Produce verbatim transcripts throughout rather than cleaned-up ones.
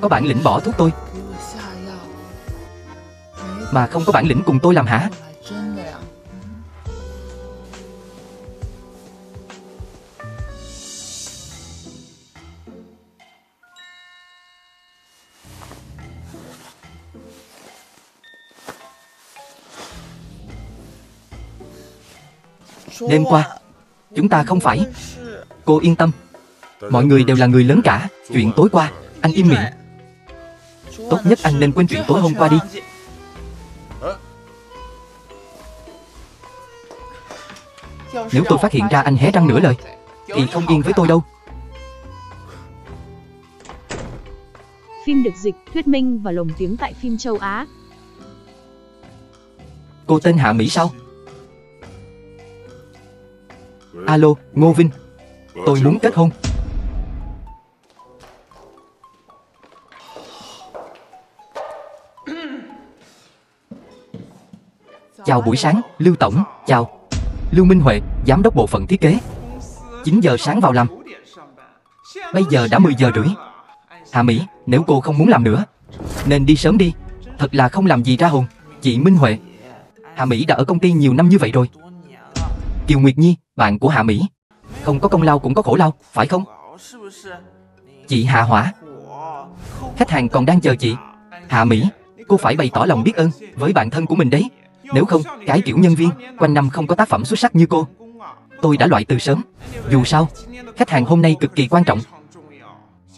Có bản lĩnh bỏ thuốc tôi, mà không có bản lĩnh cùng tôi làm hả? Đêm qua chúng ta không phải... Cô yên tâm, mọi người đều là người lớn cả. Chuyện tối qua anh im miệng. Tốt nhất anh nên quên chuyện tối hôm qua đi. Nếu tôi phát hiện ra anh hé răng nửa lời thì không yên với tôi đâu. Phim được dịch, thuyết minh và lồng tiếng tại phim châu Á. Cô tên Hạ Mỹ sao? Alo, Ngô Vinh, tôi muốn kết hôn. Chào buổi sáng, Lưu Tổng, chào. Lưu Minh Huệ, giám đốc bộ phận thiết kế. chín giờ sáng vào làm. Bây giờ đã mười giờ rưỡi. Hạ Mỹ, nếu cô không muốn làm nữa, nên đi sớm đi. Thật là không làm gì ra hồn. Chị Minh Huệ, Hạ Mỹ đã ở công ty nhiều năm như vậy rồi. Kiều Nguyệt Nhi, bạn của Hạ Mỹ. Không có công lao cũng có khổ lao, phải không? Chị Hạ Hỏa, khách hàng còn đang chờ chị. Hạ Mỹ, cô phải bày tỏ lòng biết ơn với bản thân của mình đấy. Nếu không, cái kiểu nhân viên quanh năm không có tác phẩm xuất sắc như cô, tôi đã loại từ sớm. Dù sao, khách hàng hôm nay cực kỳ quan trọng.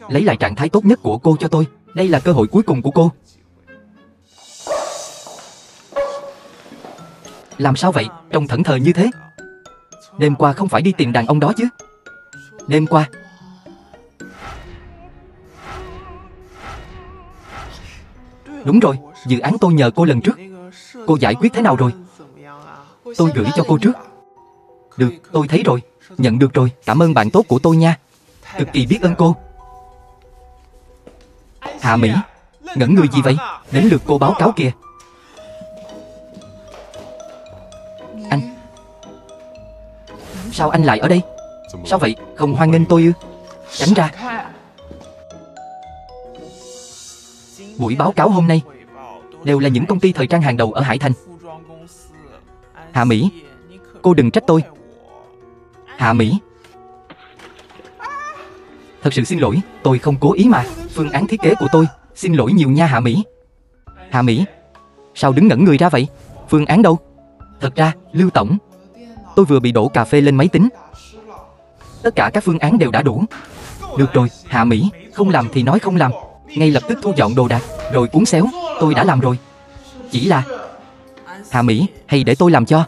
Lấy lại trạng thái tốt nhất của cô cho tôi. Đây là cơ hội cuối cùng của cô. Làm sao vậy? Trông thẫn thờ như thế. Đêm qua không phải đi tìm đàn ông đó chứ? Đêm qua... Đúng rồi, dự án tôi nhờ cô lần trước, cô giải quyết thế nào rồi? Tôi gửi cho cô trước. Được, tôi thấy rồi, nhận được rồi. Cảm ơn bạn tốt của tôi nha. Cực kỳ biết ơn cô. Hạ Mỹ, ngẩn người gì vậy? Đến lượt cô báo cáo kìa. Anh, sao anh lại ở đây? Sao vậy, không hoan nghênh tôi ư? Tránh ra. Buổi báo cáo hôm nay đều là những công ty thời trang hàng đầu ở Hải Thành. Hạ Mỹ, cô đừng trách tôi. Hạ Mỹ, thật sự xin lỗi, tôi không cố ý mà. Phương án thiết kế của tôi, xin lỗi nhiều nha Hạ Mỹ. Hạ Mỹ, sao đứng ngẩn người ra vậy? Phương án đâu? Thật ra, Lưu Tổng, tôi vừa bị đổ cà phê lên máy tính. Tất cả các phương án đều đã đủ. Được rồi, Hạ Mỹ, không làm thì nói không làm. Ngay lập tức thu dọn đồ đạc, rồi cuốn xéo. Tôi đã làm rồi. Chỉ là... Hạ Mỹ, hay để tôi làm cho.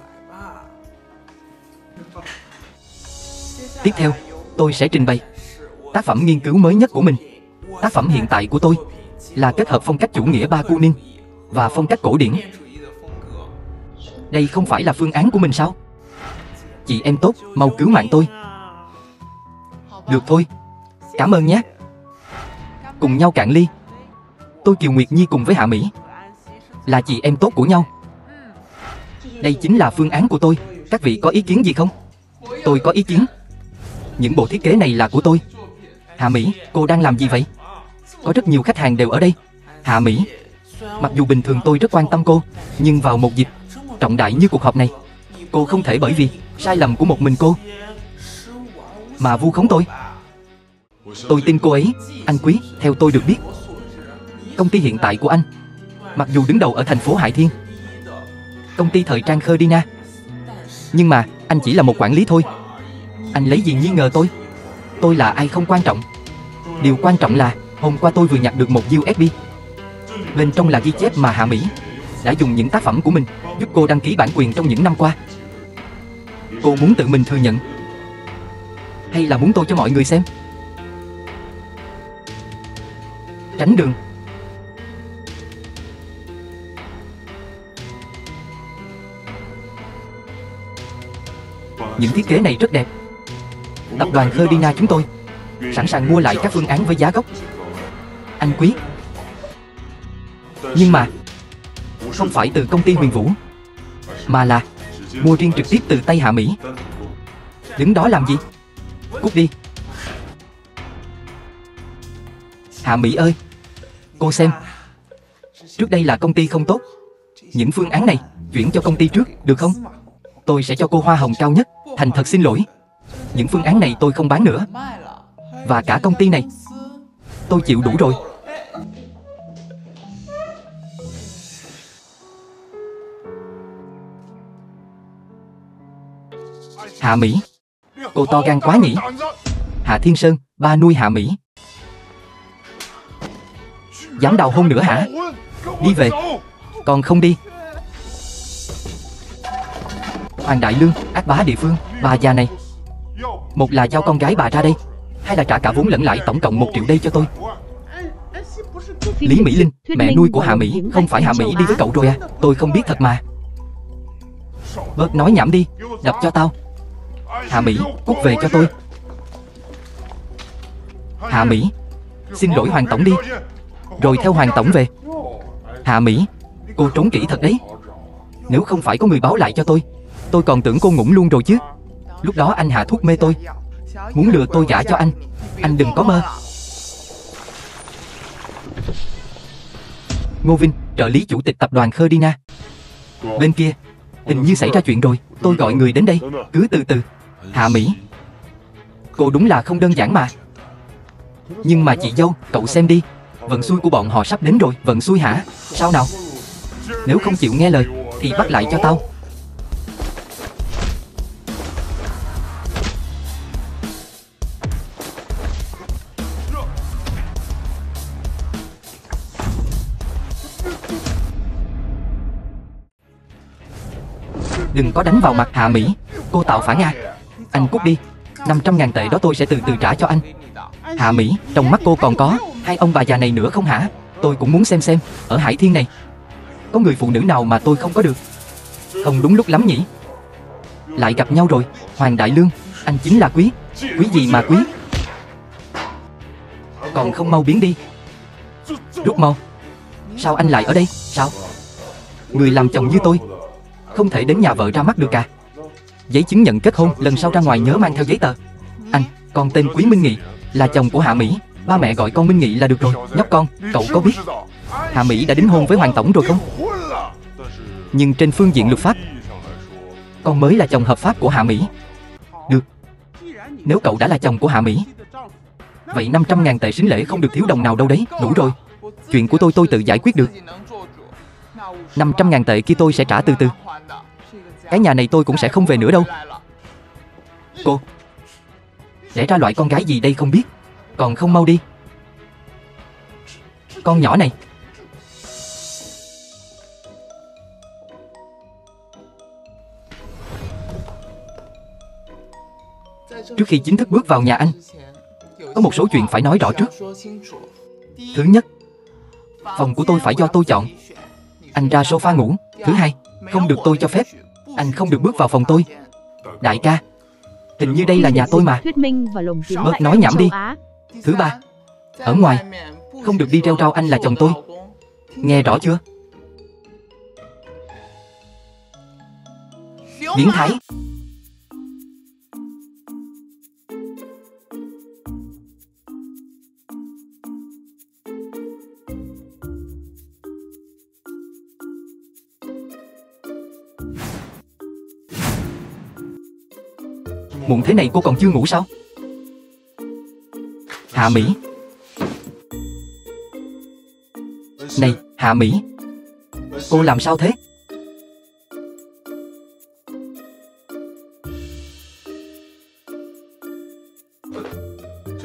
Tiếp theo, tôi sẽ trình bày tác phẩm nghiên cứu mới nhất của mình. Tác phẩm hiện tại của tôi là kết hợp phong cách chủ nghĩa Bakunin và phong cách cổ điển. Đây không phải là phương án của mình sao? Chị em tốt, mau cứu mạng tôi. Được thôi, cảm ơn nhé. Cùng nhau cạn ly. Tôi Kiều Nguyệt Nhi cùng với Hạ Mỹ là chị em tốt của nhau. Đây chính là phương án của tôi. Các vị có ý kiến gì không? Tôi có ý kiến. Những bộ thiết kế này là của tôi. Hạ Mỹ, cô đang làm gì vậy? Có rất nhiều khách hàng đều ở đây. Hạ Mỹ, mặc dù bình thường tôi rất quan tâm cô, nhưng vào một dịp trọng đại như cuộc họp này, cô không thể bởi vì sai lầm của một mình cô mà vu khống tôi. Tôi tin cô ấy. Anh Quý, theo tôi được biết, công ty hiện tại của anh mặc dù đứng đầu ở thành phố Hải Thiên, công ty thời trang Coldina, nhưng mà anh chỉ là một quản lý thôi. Anh lấy gì nghi ngờ tôi? Tôi là ai không quan trọng. Điều quan trọng là hôm qua tôi vừa nhặt được một u ét bê. Bên trong là ghi chép mà Hạ Mỹ đã dùng những tác phẩm của mình giúp cô đăng ký bản quyền trong những năm qua. Cô muốn tự mình thừa nhận hay là muốn tôi cho mọi người xem? Tránh đường. Những thiết kế này rất đẹp. Tập đoàn Coldina chúng tôi sẵn sàng mua lại các phương án với giá gốc. Anh Quý, nhưng mà không phải từ công ty Huyền Vũ, mà là mua riêng trực tiếp từ tay Hạ Mỹ. Đứng đó làm gì? Cút đi. Hạ Mỹ ơi, Cô xem, trước đây là công ty không tốt, những phương án này chuyển cho công ty trước, được không? Tôi sẽ cho cô hoa hồng cao nhất. Thành thật xin lỗi, những phương án này tôi không bán nữa. Và cả công ty này, tôi chịu đủ rồi. Hạ Mỹ, cô to gan quá nhỉ. Hạ Thiên Sơn, ba nuôi Hạ Mỹ, dám đào hôn nữa hả? Đi về, còn không đi. Hoàng Đại Lương, ác bá địa phương, bà già này. Một là giao con gái bà ra đây, hai là trả cả vốn lẫn lãi tổng cộng một triệu đây cho tôi. Lý Mỹ Linh, mẹ nuôi của Hạ Mỹ, không phải Hạ Mỹ đi với cậu rồi à? Tôi không biết thật mà. Bớt nói nhảm đi, đập cho tao. Hạ Mỹ, cút về cho tôi. Hạ Mỹ, xin lỗi Hoàng Tổng đi, rồi theo Hoàng Tổng về. Hạ Mỹ, cô trốn kỹ thật đấy. Nếu không phải có người báo lại cho tôi, tôi còn tưởng cô ngủm luôn rồi chứ. Lúc đó anh hạ thuốc mê tôi, muốn lừa tôi gả cho anh. Anh đừng có mơ. Ngô Vinh, trợ lý chủ tịch tập đoàn Coldina. Bên kia, hình như xảy ra chuyện rồi. Tôi gọi người đến đây, cứ từ từ. Hạ Mỹ, cô đúng là không đơn giản mà. Nhưng mà chị dâu, cậu xem đi, vận xui của bọn họ sắp đến rồi. Vận xui hả? Sao nào? Nếu không chịu nghe lời thì bắt lại cho tao. Đừng có đánh vào mặt Hạ Mỹ, cô tạo phản à. Anh cút đi, năm trăm ngàn tệ đó tôi sẽ từ từ trả cho anh. Hạ Mỹ, trong mắt cô còn có hai ông bà già này nữa không hả? Tôi cũng muốn xem xem, ở Hải Thiên này có người phụ nữ nào mà tôi không có được. Không đúng lúc lắm nhỉ. Lại gặp nhau rồi, Hoàng Đại Lương, anh chính là Quý. Quý gì mà Quý? Còn không mau biến đi. Rút mau. Sao anh lại ở đây? Sao? Người làm chồng như tôi không thể đến nhà vợ ra mắt được à? Giấy chứng nhận kết hôn, lần sau ra ngoài nhớ mang theo giấy tờ. Anh, con tên Quý Minh Nghị, là chồng của Hạ Mỹ. Ba mẹ gọi con Minh Nghị là được rồi. Nhóc con, cậu có biết Hạ Mỹ đã đính hôn với Hoàng Tổng rồi không? Nhưng trên phương diện luật pháp, con mới là chồng hợp pháp của Hạ Mỹ. Được, nếu cậu đã là chồng của Hạ Mỹ, vậy năm trăm ngàn tệ sính lễ không được thiếu đồng nào đâu đấy. Đủ rồi, chuyện của tôi tôi tự giải quyết được. Năm trăm ngàn tệ kia tôi sẽ trả từ từ. Cái nhà này tôi cũng sẽ không về nữa đâu. Cô, để ra loại con gái gì đây không biết. Còn không mau đi. Con nhỏ này. Trước khi chính thức bước vào nhà anh, có một số chuyện phải nói rõ trước. Thứ nhất, phòng của tôi phải do tôi chọn. Anh ra sofa ngủ. Thứ hai, không được tôi cho phép, anh không được bước vào phòng tôi. Đại ca, hình như đây là nhà tôi mà. Bớt nói nhảm đi. Thứ ba, ở ngoài không được đi rêu rao anh là chồng tôi. Nghe rõ chưa? Biến thái. Muộn thế này cô còn chưa ngủ sao? Hạ Mỹ. Này, Hạ Mỹ, cô làm sao thế?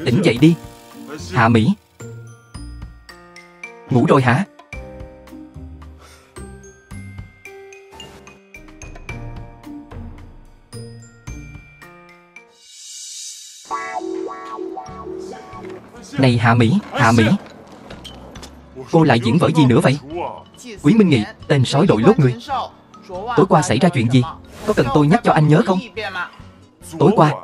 Tỉnh dậy đi. Hạ Mỹ, ngủ rồi hả? Này Hạ Mỹ, Hạ Mỹ, cô lại diễn vở gì nữa vậy? Quý Minh Nghị, tên sói đội lốt người, tối qua xảy ra chuyện gì? Có cần tôi nhắc cho anh nhớ không? Tối qua,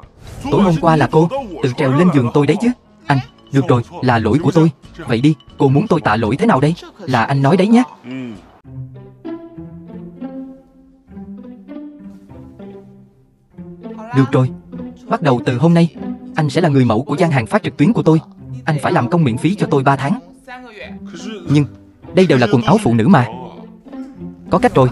tối hôm qua là cô tự trèo lên giường tôi đấy chứ. Anh, được rồi, là lỗi của tôi. Vậy đi, cô muốn tôi tạ lỗi thế nào đây? Là anh nói đấy nhé. Được rồi, bắt đầu từ hôm nay, anh sẽ là người mẫu của gian hàng phát trực tuyến của tôi. Anh phải làm công miễn phí cho tôi ba tháng. Nhưng đây đều là quần áo phụ nữ mà. Có cách rồi.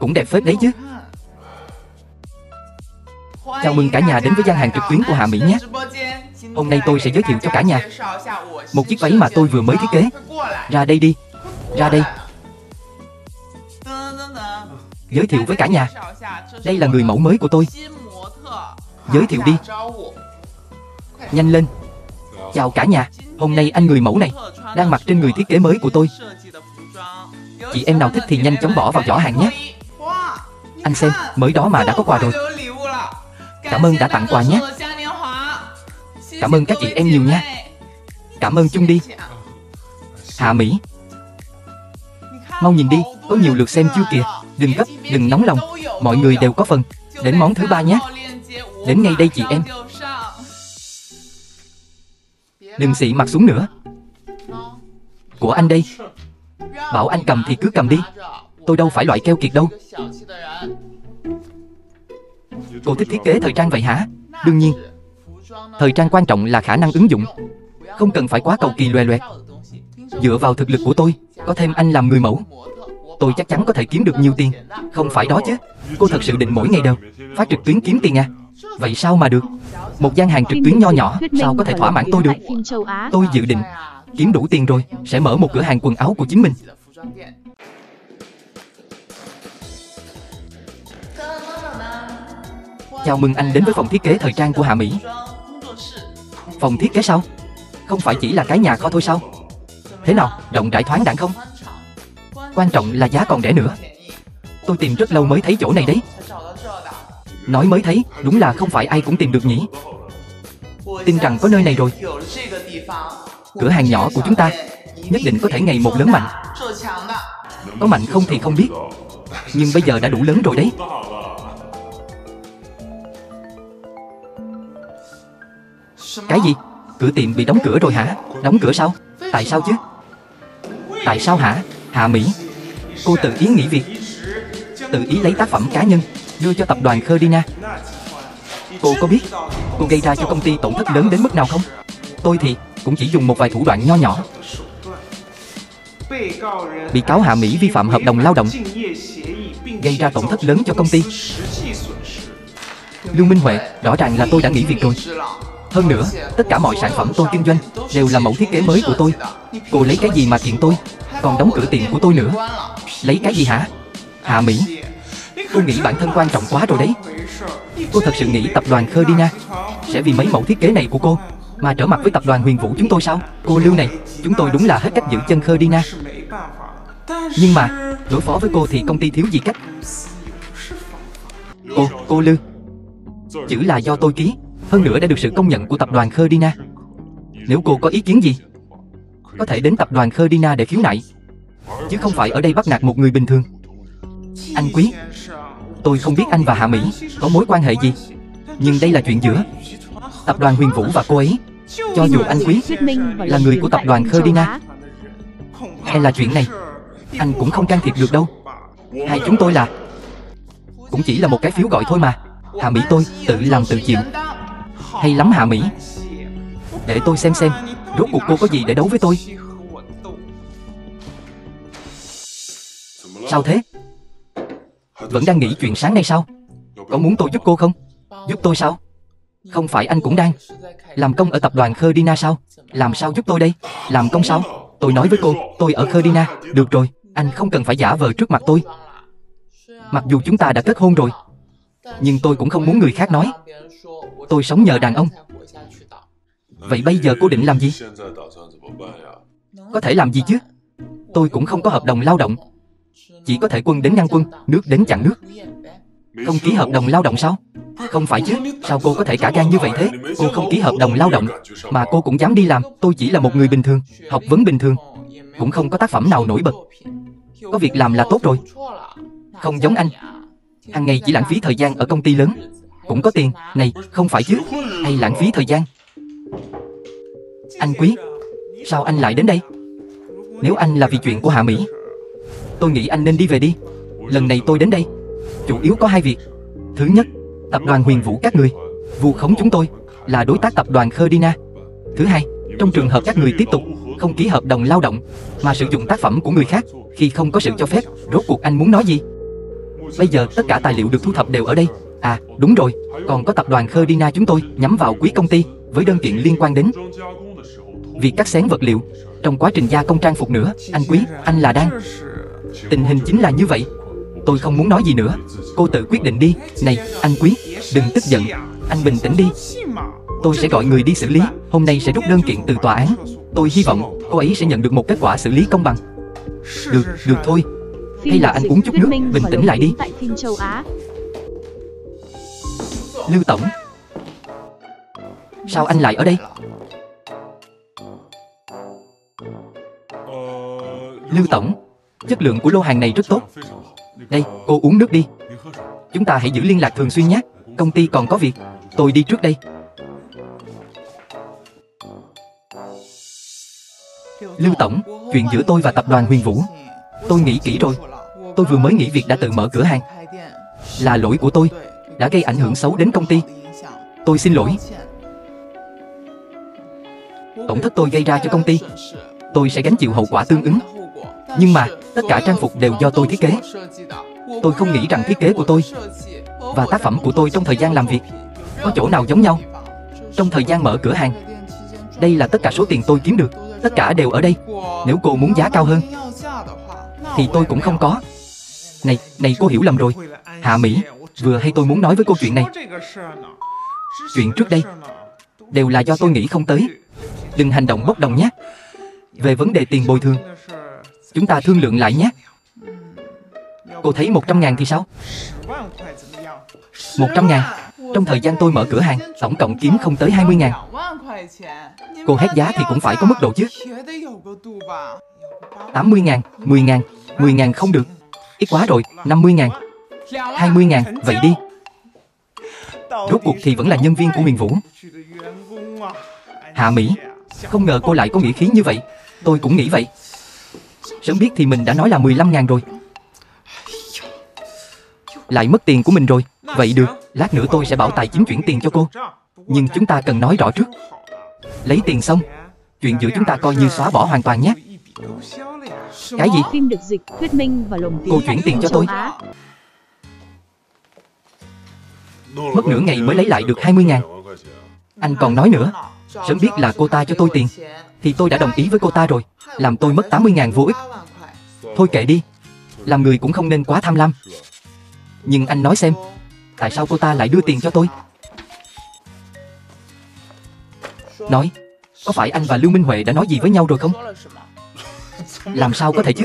Cũng đẹp phết đấy chứ. Chào mừng cả nhà đến với gian hàng trực tuyến của Hạ Mỹ nhé. Hôm nay tôi sẽ giới thiệu cho cả nhà một chiếc váy mà tôi vừa mới thiết kế. Ra đây đi. Ra đây. Giới thiệu với cả nhà. Đây là người mẫu mới của tôi. Giới thiệu đi. Nhanh lên. Chào cả nhà. Hôm nay anh người mẫu này đang mặc trên người thiết kế mới của tôi. Chị em nào thích thì nhanh chóng bỏ vào giỏ hàng nhé. Anh xem, mới đó mà đã có quà rồi. Cảm ơn đã tặng quà nhé. Cảm ơn các chị em nhiều nha. Cảm ơn chung đi. Hạ Mỹ, mau nhìn đi, có nhiều lượt xem chưa kìa. Đừng gấp, đừng nóng lòng. Mọi người đều có phần. Đến món thứ ba nhé. Đến ngay đây chị em. Đừng xị mặt xuống nữa. Của anh đây. Bảo anh cầm thì cứ cầm đi. Tôi đâu phải loại keo kiệt đâu. Cô thích thiết kế thời trang vậy hả? Đương nhiên. Thời trang quan trọng là khả năng ứng dụng. Không cần phải quá cầu kỳ loè loẹt. Dựa vào thực lực của tôi, có thêm anh làm người mẫu, tôi chắc chắn có thể kiếm được nhiều tiền. Không phải đó chứ. Cô thật sự định mỗi ngày đều phát trực tuyến kiếm tiền à? Vậy sao mà được. Một gian hàng trực tuyến nho nhỏ sao có thể thỏa mãn tôi được. Tôi dự định kiếm đủ tiền rồi sẽ mở một cửa hàng quần áo của chính mình. Chào mừng anh đến với phòng thiết kế thời trang của Hạ Mỹ. Phòng thiết kế sao? Không phải chỉ là cái nhà kho thôi sao? Thế nào, rộng rãi thoáng đãng không? Quan trọng là giá còn rẻ nữa. Tôi tìm rất lâu mới thấy chỗ này đấy. Nói mới thấy, đúng là không phải ai cũng tìm được nhỉ. Tin rằng có nơi này rồi. Cửa hàng nhỏ của chúng ta nhất định có thể ngày một lớn mạnh. Có mạnh không thì không biết, nhưng bây giờ đã đủ lớn rồi đấy. Cái gì? Cửa tiệm bị đóng cửa rồi hả? Đóng cửa sao? Tại sao chứ? Tại sao hả? Hạ Mỹ, cô tự ý nghỉ việc, tự ý lấy tác phẩm cá nhân đưa cho tập đoàn Coldina. Cô có biết cô gây ra cho công ty tổn thất lớn đến mức nào không? Tôi thì cũng chỉ dùng một vài thủ đoạn nho nhỏ. Bị cáo Hạ Mỹ vi phạm hợp đồng lao động, gây ra tổn thất lớn cho công ty. Lưu Minh Huệ, rõ ràng là tôi đã nghỉ việc rồi. Hơn nữa, tất cả mọi sản phẩm tôi kinh doanh đều là mẫu thiết kế mới của tôi. Cô lấy cái gì mà kiện tôi? Còn đóng cửa tiệm của tôi nữa. Lấy cái gì hả? Hạ Mỹ, cô nghĩ bản thân quan trọng quá rồi đấy. Cô thật sự nghĩ tập đoàn Coldina sẽ vì mấy mẫu thiết kế này của cô mà trở mặt với tập đoàn Huyền Vũ chúng tôi sao? Cô Lưu này, chúng tôi đúng là hết cách giữ chân Coldina. Nhưng mà, đối phó với cô thì công ty thiếu gì cách. Cô, cô Lưu, chữ là do tôi ký. Hơn nữa đã được sự công nhận của tập đoàn Coldina. Nếu cô có ý kiến gì, có thể đến tập đoàn Coldina để khiếu nại, chứ không phải ở đây bắt nạt một người bình thường. Anh Quý, tôi không biết anh và Hạ Mỹ có mối quan hệ gì, nhưng đây là chuyện giữa tập đoàn Huyền Vũ và cô ấy. Cho dù anh Quý là người của tập đoàn Coldina hay là chuyện này, anh cũng không can thiệp được đâu. Hai chúng tôi là cũng chỉ là một cái phiếu gọi thôi mà. Hạ Mỹ, tôi tự làm tự chịu. Hay lắm Hạ Mỹ. Để tôi xem xem rốt cuộc cô có gì để đấu với tôi. Sao thế? Vẫn đang nghĩ chuyện sáng nay sao? Có muốn tôi giúp cô không? Giúp tôi sao? Không phải anh cũng đang làm công ở tập đoàn Coldina sao? Làm sao giúp tôi đây? Làm công sao? Tôi nói với cô, tôi ở Coldina. Được rồi, anh không cần phải giả vờ trước mặt tôi. Mặc dù chúng ta đã kết hôn rồi, nhưng tôi cũng không muốn người khác nói tôi sống nhờ đàn ông. Vậy bây giờ cô định làm gì? Có thể làm gì chứ? Tôi cũng không có hợp đồng lao động. Chỉ có thể quân đến ngăn quân, nước đến chặn nước. Không ký hợp đồng lao động sao? Không phải chứ, sao cô có thể cả gan như vậy thế? Cô không ký hợp đồng lao động mà cô cũng dám đi làm. Tôi chỉ là một người bình thường, học vấn bình thường, cũng không có tác phẩm nào nổi bật. Có việc làm là tốt rồi. Không giống anh, hàng ngày chỉ lãng phí thời gian ở công ty lớn. Cũng có tiền, này, không phải chứ? Hay lãng phí thời gian. Anh Quý, sao anh lại đến đây? Nếu anh là vì chuyện của Hạ Mỹ, tôi nghĩ anh nên đi về đi. Lần này tôi đến đây chủ yếu có hai việc. Thứ nhất, tập đoàn Huyền Vũ các người vu khống chúng tôi là đối tác tập đoàn Coldina. Thứ hai, trong trường hợp các người tiếp tục không ký hợp đồng lao động mà sử dụng tác phẩm của người khác khi không có sự cho phép, rốt cuộc anh muốn nói gì? Bây giờ tất cả tài liệu được thu thập đều ở đây. À, đúng rồi, còn có tập đoàn Coldina chúng tôi nhắm vào quý công ty với đơn kiện liên quan đến việc cắt xén vật liệu trong quá trình gia công trang phục nữa. Anh Quý, anh là đang... Tình hình chính là như vậy. Tôi không muốn nói gì nữa, cô tự quyết định đi. Này, anh Quý, đừng tức giận, anh bình tĩnh đi. Tôi sẽ gọi người đi xử lý, hôm nay sẽ rút đơn kiện từ tòa án. Tôi hy vọng cô ấy sẽ nhận được một kết quả xử lý công bằng. Được, được thôi. Hay là anh uống chút nước, bình tĩnh lại đi. Lưu Tổng, sao anh lại ở đây? Lưu Tổng, chất lượng của lô hàng này rất tốt. Đây, cô uống nước đi. Chúng ta hãy giữ liên lạc thường xuyên nhé. Công ty còn có việc, tôi đi trước đây. Lưu Tổng, chuyện giữa tôi và tập đoàn Huyền Vũ, tôi nghĩ kỹ rồi. Tôi vừa mới nghỉ việc đã tự mở cửa hàng. Là lỗi của tôi, đã gây ảnh hưởng xấu đến công ty. Tôi xin lỗi. Tổn thất tôi gây ra cho công ty, tôi sẽ gánh chịu hậu quả tương ứng. Nhưng mà, tất cả trang phục đều do tôi thiết kế. Tôi không nghĩ rằng thiết kế của tôi và tác phẩm của tôi trong thời gian làm việc có chỗ nào giống nhau. Trong thời gian mở cửa hàng, đây là tất cả số tiền tôi kiếm được. Tất cả đều ở đây. Nếu cô muốn giá cao hơn thì tôi cũng không có. Này, này cô hiểu lầm rồi. Hạ Mỹ, vừa hay tôi muốn nói với cô chuyện này. Chuyện trước đây đều là do tôi nghĩ không tới. Đừng hành động bốc đồng nhé. Về vấn đề tiền bồi thường, chúng ta thương lượng lại nhé. Cô thấy một trăm ngàn thì sao? một trăm ngàn? Trong thời gian tôi mở cửa hàng, tổng cộng kiếm không tới hai mươi ngàn. Cô hét giá thì cũng phải có mức độ chứ. tám mươi ngàn, mười ngàn, mười ngàn không được, ít quá rồi, năm mươi ngàn, hai mươi ngàn, vậy đi. Rốt cuộc thì vẫn là nhân viên của Huyền Vũ. Hạ Mỹ, không ngờ cô lại có nghĩa khí như vậy. Tôi cũng nghĩ vậy. Sớm biết thì mình đã nói là mười lăm ngàn rồi. Lại mất tiền của mình rồi. Vậy được, lát nữa tôi sẽ bảo tài chính chuyển tiền cho cô. Nhưng chúng ta cần nói rõ trước. Lấy tiền xong, chuyện giữa chúng ta coi như xóa bỏ hoàn toàn nhé. Cái gì? Phim được dịch, thuyết minh và lồng tiếng. Cô chuyển tiền cho tôi. Mất nửa ngày mới lấy lại được hai mươi ngàn. Anh còn nói nữa. Sớm biết là cô ta cho tôi tiền thì tôi đã đồng ý với cô ta rồi. Làm tôi mất tám mươi ngàn vô ích. Thôi kệ đi. Làm người cũng không nên quá tham lam. Nhưng anh nói xem, tại sao cô ta lại đưa tiền cho tôi? Nói, có phải anh và Lưu Minh Huệ đã nói gì với nhau rồi không? Làm sao có thể chứ?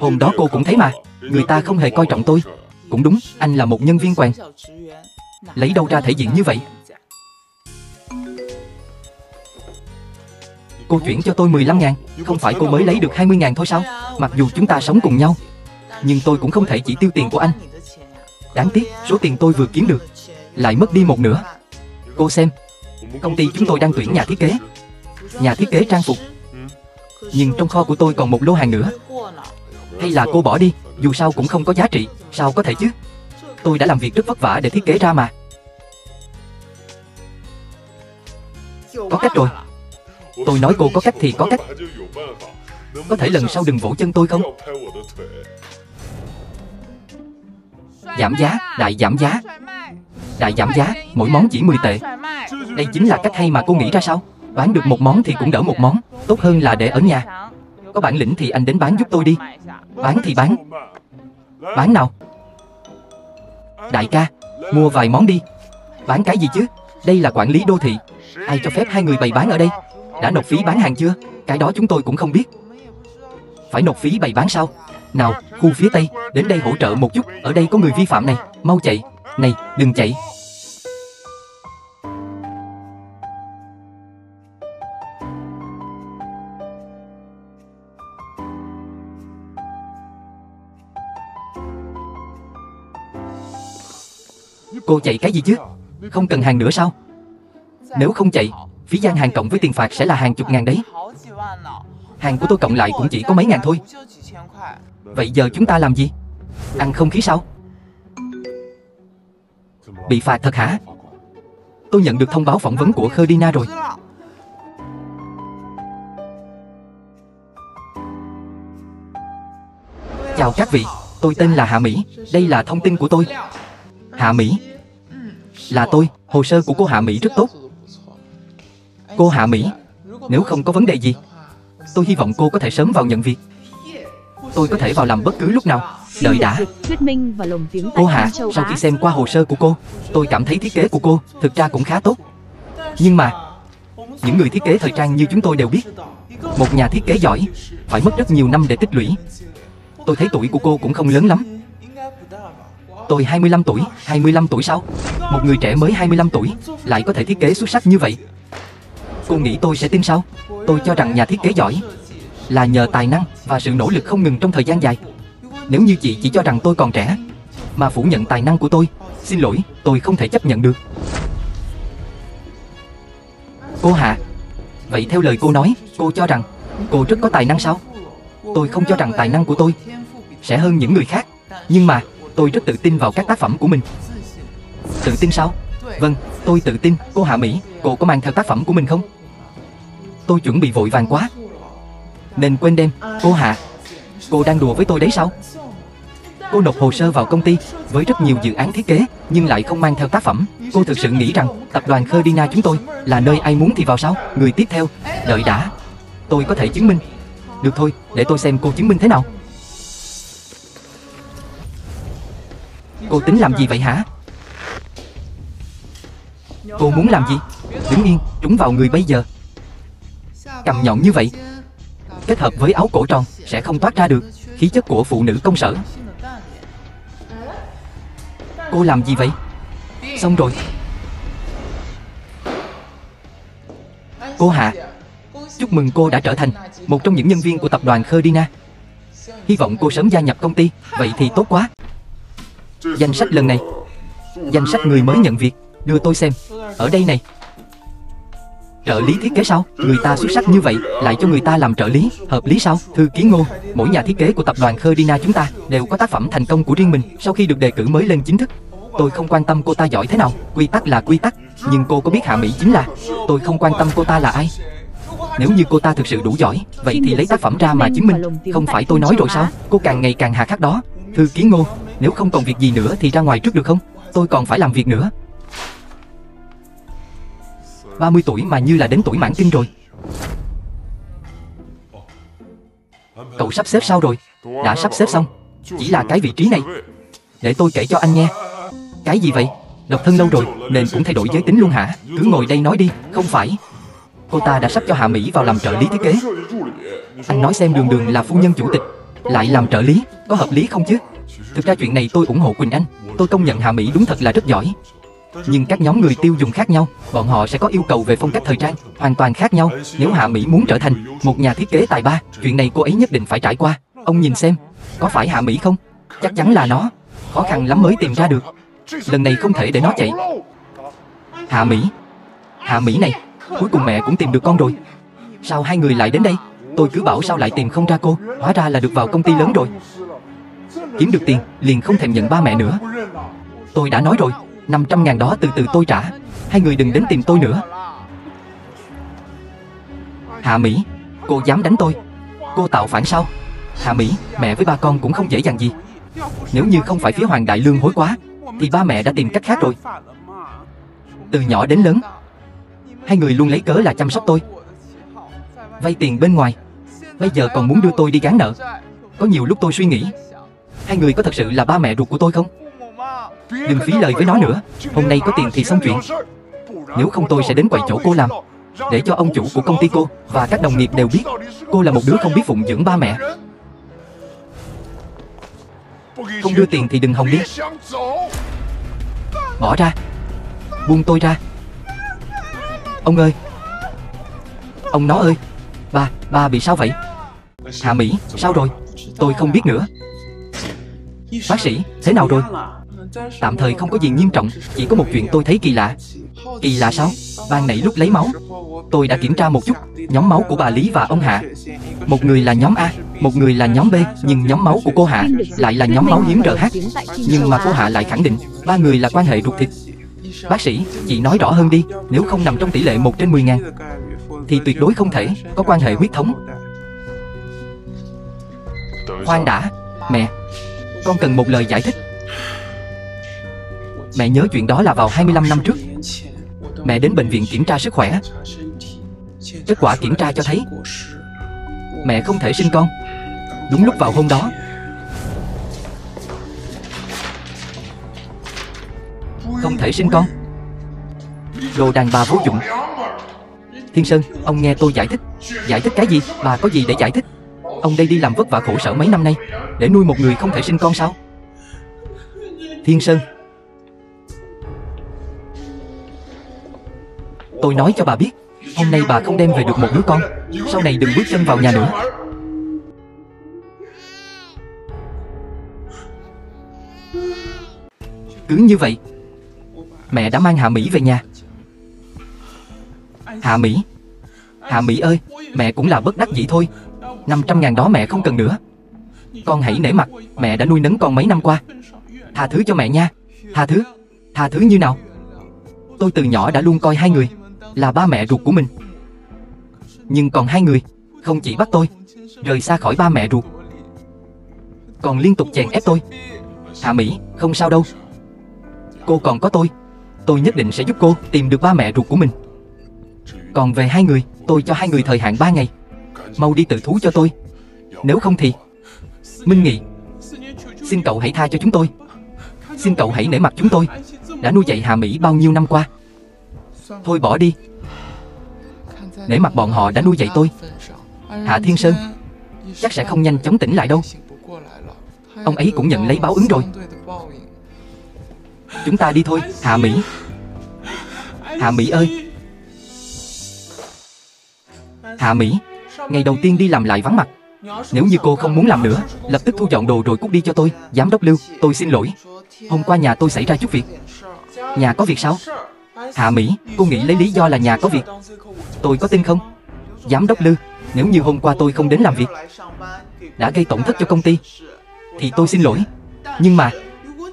Hôm đó cô cũng thấy mà, người ta không hề coi trọng tôi. Cũng đúng, anh là một nhân viên quèn, lấy đâu ra thể diện như vậy? Cô chuyển cho tôi mười lăm ngàn, không phải cô mới lấy được hai mươi ngàn thôi sao? Mặc dù chúng ta sống cùng nhau, nhưng tôi cũng không thể chỉ tiêu tiền của anh. Đáng tiếc, số tiền tôi vừa kiếm được lại mất đi một nửa. Cô xem, công ty chúng tôi đang tuyển nhà thiết kế, nhà thiết kế trang phục. Nhưng trong kho của tôi còn một lô hàng nữa. Hay là cô bỏ đi, dù sao cũng không có giá trị. Sao có thể chứ? Tôi đã làm việc rất vất vả để thiết kế ra mà. Có cách rồi. Tôi nói cô có cách thì có cách. Có thể lần sau đừng vỗ chân tôi không? Giảm giá, đại giảm giá. Đại giảm giá, mỗi món chỉ mười tệ. Đây chính là cách hay mà cô nghĩ ra sao? Bán được một món thì cũng đỡ một món. Tốt hơn là để ở nhà. Có bản lĩnh thì anh đến bán giúp tôi đi. Bán thì bán. Bán nào? Đại ca, mua vài món đi. Bán cái gì chứ? Đây là quản lý đô thị. Ai cho phép hai người bày bán ở đây? Đã nộp phí bán hàng chưa? Cái đó chúng tôi cũng không biết. Phải nộp phí bày bán sao? Nào, khu phía Tây, đến đây hỗ trợ một chút. Ở đây có người vi phạm này, mau chạy. Này, đừng chạy. Cô chạy cái gì chứ? Không cần hàng nữa sao? Nếu không chạy, phí gian hàng cộng với tiền phạt sẽ là hàng chục ngàn đấy. Hàng của tôi cộng lại cũng chỉ có mấy ngàn thôi. Vậy giờ chúng ta làm gì? Ăn không khí sao? Bị phạt thật hả? Tôi nhận được thông báo phỏng vấn của Coldina rồi. Chào các vị, tôi tên là Hạ Mỹ, đây là thông tin của tôi. Hạ Mỹ, là tôi, hồ sơ của cô Hạ Mỹ rất tốt. Cô Hạ Mỹ, nếu không có vấn đề gì, tôi hy vọng cô có thể sớm vào nhận việc. Tôi có thể vào làm bất cứ lúc nào. Đợi đã. Cô Hạ, sau khi xem qua hồ sơ của cô, tôi cảm thấy thiết kế của cô thực ra cũng khá tốt. Nhưng mà, những người thiết kế thời trang như chúng tôi đều biết, một nhà thiết kế giỏi phải mất rất nhiều năm để tích lũy. Tôi thấy tuổi của cô cũng không lớn lắm. Tôi hai mươi lăm tuổi, hai mươi lăm tuổi sao? Một người trẻ mới hai mươi lăm tuổi lại có thể thiết kế xuất sắc như vậy. Cô nghĩ tôi sẽ tin sao? Tôi cho rằng nhà thiết kế giỏi là nhờ tài năng và sự nỗ lực không ngừng trong thời gian dài. Nếu như chị chỉ cho rằng tôi còn trẻ mà phủ nhận tài năng của tôi, xin lỗi, tôi không thể chấp nhận được. Cô Hạ, vậy theo lời cô nói, cô cho rằng cô rất có tài năng sao? Tôi không cho rằng tài năng của tôi sẽ hơn những người khác, nhưng mà tôi rất tự tin vào các tác phẩm của mình. Tự tin sao? Vâng, tôi tự tin. Cô Hạ Mỹ, cô có mang theo tác phẩm của mình không? Tôi chuẩn bị vội vàng quá nên quên đem. Cô Hạ, cô đang đùa với tôi đấy sao? Cô nộp hồ sơ vào công ty với rất nhiều dự án thiết kế nhưng lại không mang theo tác phẩm. Cô thực sự nghĩ rằng tập đoàn Coldina chúng tôi là nơi ai muốn thì vào sao? Người tiếp theo, đợi đã, tôi có thể chứng minh. Được thôi, để tôi xem cô chứng minh thế nào. Cô tính làm gì vậy hả? Cô muốn làm gì? Đứng yên, trúng vào người bây giờ. Cầm nhọn như vậy kết hợp với áo cổ tròn sẽ không toát ra được khí chất của phụ nữ công sở. Cô làm gì vậy? Xong rồi. Cô Hạ, chúc mừng cô đã trở thành một trong những nhân viên của tập đoàn Coldina. Hy vọng cô sớm gia nhập công ty, vậy thì tốt quá. Danh sách lần này, danh sách người mới nhận việc, đưa tôi xem. Ở đây này. Trợ lý thiết kế sao? Người ta xuất sắc như vậy lại cho người ta làm trợ lý, hợp lý sao? Thư ký Ngô, mỗi nhà thiết kế của tập đoàn Coldina chúng ta đều có tác phẩm thành công của riêng mình. Sau khi được đề cử mới lên chính thức. Tôi không quan tâm cô ta giỏi thế nào, quy tắc là quy tắc. Nhưng cô có biết Hạ Mỹ chính là, tôi không quan tâm cô ta là ai. Nếu như cô ta thực sự đủ giỏi, vậy thì lấy tác phẩm ra mà chứng minh. Không phải tôi nói rồi sao? Cô càng ngày càng hà khắc đó. Thư ký Ngô, nếu không còn việc gì nữa thì ra ngoài trước được không? Tôi còn phải làm việc nữa. ba mươi tuổi mà như là đến tuổi mãn kinh rồi. Cậu sắp xếp sao rồi? Đã sắp xếp xong. Chỉ là cái vị trí này. Để tôi kể cho anh nghe. Cái gì vậy? Độc thân lâu rồi nên cũng thay đổi giới tính luôn hả? Cứ ngồi đây nói đi. Không phải, cô ta đã sắp cho Hạ Mỹ vào làm trợ lý thiết kế. Anh nói xem, đường đường là phu nhân chủ tịch lại làm trợ lý, có hợp lý không chứ? Thực ra chuyện này tôi ủng hộ Quỳnh Anh. Tôi công nhận Hạ Mỹ đúng thật là rất giỏi. Nhưng các nhóm người tiêu dùng khác nhau, bọn họ sẽ có yêu cầu về phong cách thời trang hoàn toàn khác nhau. Nếu Hạ Mỹ muốn trở thành một nhà thiết kế tài ba, chuyện này cô ấy nhất định phải trải qua. Ông nhìn xem, có phải Hạ Mỹ không? Chắc chắn là nó. Khó khăn lắm mới tìm ra được. Lần này không thể để nó chạy. Hạ Mỹ, Hạ Mỹ này, cuối cùng mẹ cũng tìm được con rồi. Sao hai người lại đến đây? Tôi cứ bảo sao lại tìm không ra cô. Hóa ra là được vào công ty lớn rồi. Kiếm được tiền, liền không thèm nhận ba mẹ nữa. Tôi đã nói rồi, năm trăm ngàn đó từ từ tôi trả. Hai người đừng đến tìm tôi nữa. Hạ Mỹ, cô dám đánh tôi? Cô tạo phản sao? Hạ Mỹ, mẹ với ba con cũng không dễ dàng gì. Nếu như không phải phía Hoàng Đại Lương hối quá thì ba mẹ đã tìm cách khác rồi. Từ nhỏ đến lớn, hai người luôn lấy cớ là chăm sóc tôi, vay tiền bên ngoài. Bây giờ còn muốn đưa tôi đi gán nợ. Có nhiều lúc tôi suy nghĩ, hai người có thật sự là ba mẹ ruột của tôi không? Đừng phí lời với nó nữa. Hôm nay có tiền thì xong chuyện. Nếu không tôi sẽ đến quầy chỗ cô làm, để cho ông chủ của công ty cô và các đồng nghiệp đều biết cô là một đứa không biết phụng dưỡng ba mẹ. Không đưa tiền thì đừng hòng đi. Bỏ ra, buông tôi ra. Ông ơi, ông nó ơi. Ba, ba bị sao vậy? Hạ Mỹ, sao rồi? Tôi không biết nữa. Bác sĩ, thế nào rồi? Tạm thời không có gì nghiêm trọng. Chỉ có một chuyện tôi thấy kỳ lạ. Kỳ lạ sao? Ban nãy lúc lấy máu, tôi đã kiểm tra một chút. Nhóm máu của bà Lý và ông Hạ, một người là nhóm A, một người là nhóm B. Nhưng nhóm máu của cô Hạ lại là nhóm máu hiếm R H. Nhưng mà cô Hạ lại khẳng định ba người là quan hệ ruột thịt. Bác sĩ, chị nói rõ hơn đi. Nếu không nằm trong tỷ lệ một trên mười ngàn thì tuyệt đối không thể có quan hệ huyết thống. Khoan đã, mẹ, con cần một lời giải thích. Mẹ nhớ chuyện đó là vào hai mươi lăm năm trước. Mẹ đến bệnh viện kiểm tra sức khỏe. Kết quả kiểm tra cho thấy mẹ không thể sinh con. Đúng lúc vào hôm đó, không thể sinh con. Đồ đàn bà vô dụng. Thiên Sơn, ông nghe tôi giải thích. Giải thích cái gì? Bà có gì để giải thích? Ông đây đi làm vất vả khổ sở mấy năm nay để nuôi một người không thể sinh con sao? Thiên Sơn, tôi nói cho bà biết, hôm nay bà không đem về được một đứa con, sau này đừng bước chân vào nhà nữa. Cứ như vậy, mẹ đã mang Hạ Mỹ về nhà. Hạ Mỹ, Hạ Mỹ ơi, mẹ cũng là bất đắc dĩ thôi. Năm trăm ngàn đó mẹ không cần nữa. Con hãy nể mặt, mẹ đã nuôi nấng con mấy năm qua. Tha thứ cho mẹ nha. Tha thứ, tha thứ như nào? Tôi từ nhỏ đã luôn coi hai người là ba mẹ ruột của mình. Nhưng còn hai người không chỉ bắt tôi rời xa khỏi ba mẹ ruột, còn liên tục chèn ép tôi. Hạ Mỹ, không sao đâu. Cô còn có tôi. Tôi nhất định sẽ giúp cô tìm được ba mẹ ruột của mình. Còn về hai người, tôi cho hai người thời hạn ba ngày. Mau đi tự thú cho tôi. Nếu không thì Minh Nghị, xin cậu hãy tha cho chúng tôi. Xin cậu hãy nể mặt chúng tôi đã nuôi dạy Hạ Mỹ bao nhiêu năm qua. Thôi bỏ đi. Nể mặt bọn họ đã nuôi dạy tôi. Hạ Thiên Sơn chắc sẽ không nhanh chóng tỉnh lại đâu. Ông ấy cũng nhận lấy báo ứng rồi. Chúng ta đi thôi. Hạ Mỹ, Hạ Mỹ ơi, Hạ Mỹ, ngày đầu tiên đi làm lại vắng mặt. Nếu như cô không muốn làm nữa, lập tức thu dọn đồ rồi cút đi cho tôi. Giám đốc Lưu, tôi xin lỗi. Hôm qua nhà tôi xảy ra chút việc. Nhà có việc sao? Hạ Mỹ, cô nghĩ lấy lý do là nhà có việc, tôi có tin không? Giám đốc Lưu, nếu như hôm qua tôi không đến làm việc, đã gây tổn thất cho công ty, thì tôi xin lỗi. Nhưng mà,